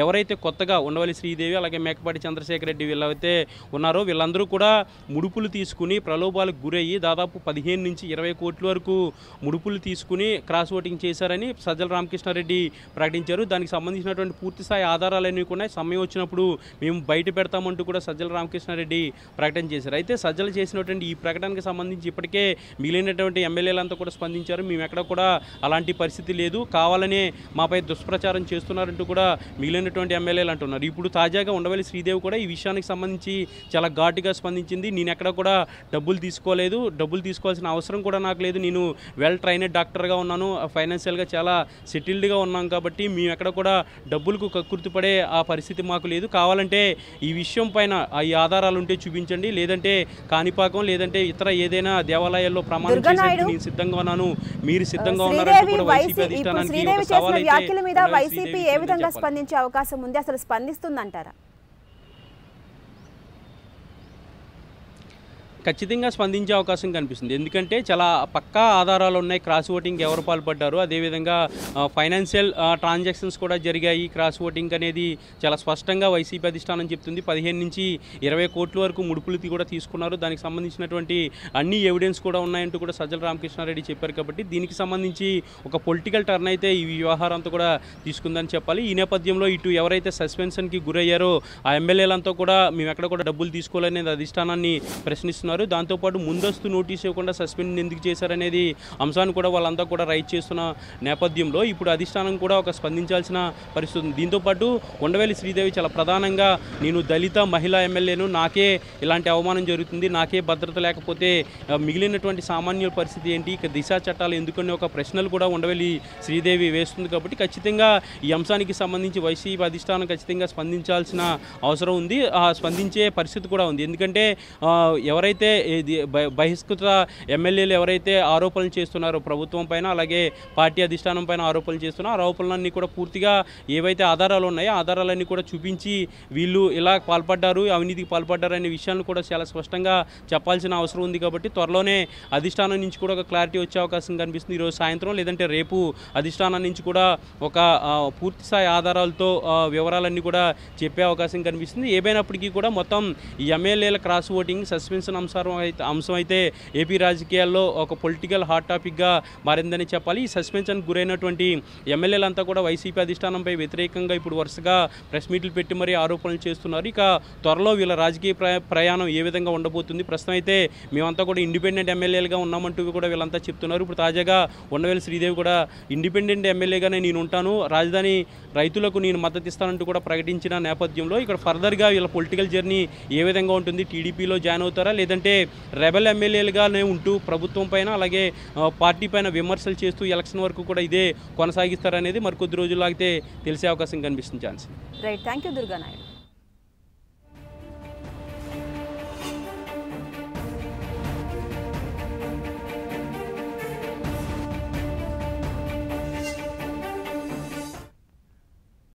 ఎవరైతే కొత్తగా ఉండవల్లి శ్రీదేవి అలాగే మేకపాటి చంద్రశేఖర రెడ్డి వీళ్ళైతే ఉన్నారో వీళ్ళందరూ కూడా ముడుపులు తీసుకుని ప్రలోభాలకు గురయ్యి దాదాపు 15 నుంచి 20 కోట్ల వరకు ముడుపులు తీసుకుని క్రాస్ ఓటింగ్ చేశారని సజ్జల రామకృష్ణ రెడ్డి ప్రకటించారు. దానికి సంబంధించినటువంటి పూర్తిస్థాయి ఆధారాలన్నీ కూడా సమయం వచ్చినప్పుడు మేము బయట పెడతామంటూ కూడా సజ్జల రామకృష్ణ రెడ్డి ప్రకటన చేశారు. అయితే సజ్జలు చేసినటువంటి ఈ ప్రకటనకు సంబంధించి ఇప్పటికే మిగిలినటువంటి ఎమ్మెల్యేలంతా కూడా స్పందించారు. మేము ఎక్కడ కూడా అలాంటి పరిస్థితి లేదు, కావాలనే మాపై దుష్ప్రచారం చేస్తున్నారంటూ కూడా మిగిలినటువంటి ఎమ్మెల్యేలు అంటున్నారు. ఇప్పుడు తాజాగా ఉండవల్లి శ్రీదేవి కూడా ఈ విషయానికి సంబంధించి చాలా ఘాటుగా స్పందించింది. నేను ఎక్కడ కూడా డబ్బులు తీసుకోలేదు, డబ్బులు తీసుకోవాల్సిన అవసరం కూడా నాకు లేదు, నేను వెల్ ట్రైనెడ్ డాక్టర్గా ఉన్నాను, ఫైనాన్షియల్గా చాలా సెటిల్డ్గా ఉన్నాం కాబట్టి మేము ఎక్కడ కూడా డబ్బులకు కక్కుర్తి పడే ఆ పరిస్థితి మాకు లేదు, కావాలంటే ఈ విషయం పైన ఈ ఆధారాలు ఉంటే చూపించండి, లేదంటే కాణిపాకం లేదంటే ఇతర ఏదైనా దేవాలయాల్లో ప్రమాణం చేసి సిద్ధంగా ఉన్నాను, మీరు సిద్ధంగా ఉన్నారని ఖచ్చితంగా స్పందించే అవకాశం కనిపిస్తుంది. ఎందుకంటే చాలా పక్కా ఆధారాలు ఉన్నాయి. క్రాస్ ఓటింగ్ ఎవరు పాల్పడ్డారు, అదేవిధంగా ఫైనాన్షియల్ ట్రాన్సాక్షన్స్ కూడా జరిగాయి. క్రాస్ ఓటింగ్ అనేది చాలా స్పష్టంగా వైసీపీ అధిష్టానం చెప్తుంది. 15 నుంచి 20 కోట్ల వరకు ముడుపులు కూడా తీసుకున్నారు. దానికి సంబంధించినటువంటి అన్ని ఎవిడెన్స్ కూడా ఉన్నాయంటూ కూడా సజ్జల రామకృష్ణారెడ్డి చెప్పారు. కాబట్టి దీనికి సంబంధించి ఒక పొలిటికల్ టర్న్ అయితే ఈ వ్యవహారంతో కూడా తీసుకుందని చెప్పాలి. ఈ నేపథ్యంలో ఇటు ఎవరైతే సస్పెన్షన్కి గురయ్యారో ఆ ఎమ్మెల్యేలంతా కూడా మేము ఎక్కడ కూడా డబ్బులు తీసుకోవాలనేది అధిష్టానాన్ని ప్రశ్నిస్తున్నారు. దాంతోపాటు ముందస్తు నోటీస్ ఇవ్వకుండా సస్పెండ్ ఎందుకు చేశారనేది అంశాన్ని కూడా వాళ్ళంతా కూడా రైట్ చేస్తున్న నేపథ్యంలో ఇప్పుడు అధిష్టానం కూడా ఒక స్పందించాల్సిన పరిస్థితి ఉంది. దీంతోపాటు ఉండవెల్లి శ్రీదేవి చాలా ప్రధానంగా నేను దళిత మహిళా ఎమ్మెల్యేను, నాకే ఇలాంటి అవమానం జరుగుతుంది, నాకే భద్రత లేకపోతే మిగిలినటువంటి సామాన్యుల పరిస్థితి ఏంటి, ఇక దిశా చట్టాలు ఎందుకనే ఒక ప్రశ్నలు కూడా ఉండవెల్లి శ్రీదేవి వేస్తుంది. కాబట్టి ఖచ్చితంగా ఈ అంశానికి సంబంధించి వైసీపీ అధిష్టానం ఖచ్చితంగా స్పందించాల్సిన అవసరం ఉంది. స్పందించే పరిస్థితి కూడా ఉంది. ఎందుకంటే ఎవరైతే బహిష్కృత ఎమ్మెల్యేలు ఎవరైతే ఆరోపణలు చేస్తున్నారో ప్రభుత్వం పైన, అలాగే పార్టీ అధిష్టానం పైన ఆరోపణలు చేస్తున్నారో ఆరోపణలన్నీ కూడా పూర్తిగా ఏవైతే ఆధారాలు ఉన్నాయో ఆధారాలన్నీ కూడా చూపించి వీళ్ళు ఇలా పాల్పడ్డారు, అవినీతికి పాల్పడ్డారు అనే విషయాలను కూడా చాలా స్పష్టంగా చెప్పాల్సిన అవసరం ఉంది. కాబట్టి త్వరలోనే అధిష్టానం నుంచి కూడా ఒక క్లారిటీ వచ్చే అవకాశం కనిపిస్తుంది. ఈరోజు సాయంత్రం లేదంటే రేపు అధిష్టానం నుంచి కూడా ఒక పూర్తి స్థాయి ఆధారాలతో వివరాలన్నీ కూడా చెప్పే అవకాశం కనిపిస్తుంది. ఏమైనప్పటికీ కూడా మొత్తం ఎమ్మెల్యేల క్రాస్ ఓటింగ్ సస్పెన్షన్ అంశం అయితే ఏపీ రాజకీయాల్లో ఒక పొలిటికల్ హాట్ టాపిక్గా మారిందని చెప్పాలి. ఈ సస్పెన్షన్కు గురైనటువంటి ఎమ్మెల్యేలంతా కూడా వైసీపీ అధిష్టానంపై వ్యతిరేకంగా ఇప్పుడు వరుసగా ప్రెస్ మీట్లు పెట్టి మరీ ఆరోపణలు చేస్తున్నారు. ఇక త్వరలో వీళ్ళ రాజకీయ ప్రయాణం ఏ విధంగా ఉండబోతుంది, ప్రస్తుతం అయితే మేమంతా కూడా ఇండిపెండెంట్ ఎమ్మెల్యేలుగా ఉన్నామంటూ కూడా వీళ్ళంతా చెప్తున్నారు. ఇప్పుడు తాజాగా ఉండవెల్లి శ్రీదేవి కూడా ఇండిపెండెంట్ ఎమ్మెల్యేగానే నేను ఉంటాను, రాజధాని రైతులకు నేను మద్దతు ఇస్తానంటూ కూడా ప్రకటించిన నేపథ్యంలో ఇక్కడ ఫర్దర్గా వీళ్ళ పొలిటికల్ జర్నీ ఏ విధంగా ఉంటుంది, టీడీపీలో జాయిన్ అవుతారా లేదంటే రెబల్ ఎమ్మెల్యేలుగానే ఉంటూ ప్రభుత్వం పైన అలాగే పార్టీ పైన విమర్శలు చేస్తూ ఎలక్షన్ వరకు కూడా ఇదే కొనసాగిస్తారనేది మరికొద్ది రోజులు ఆగితే తెలిసే అవకాశం కనిపిస్తుంది. Chance right. Thank you Durga Naidu.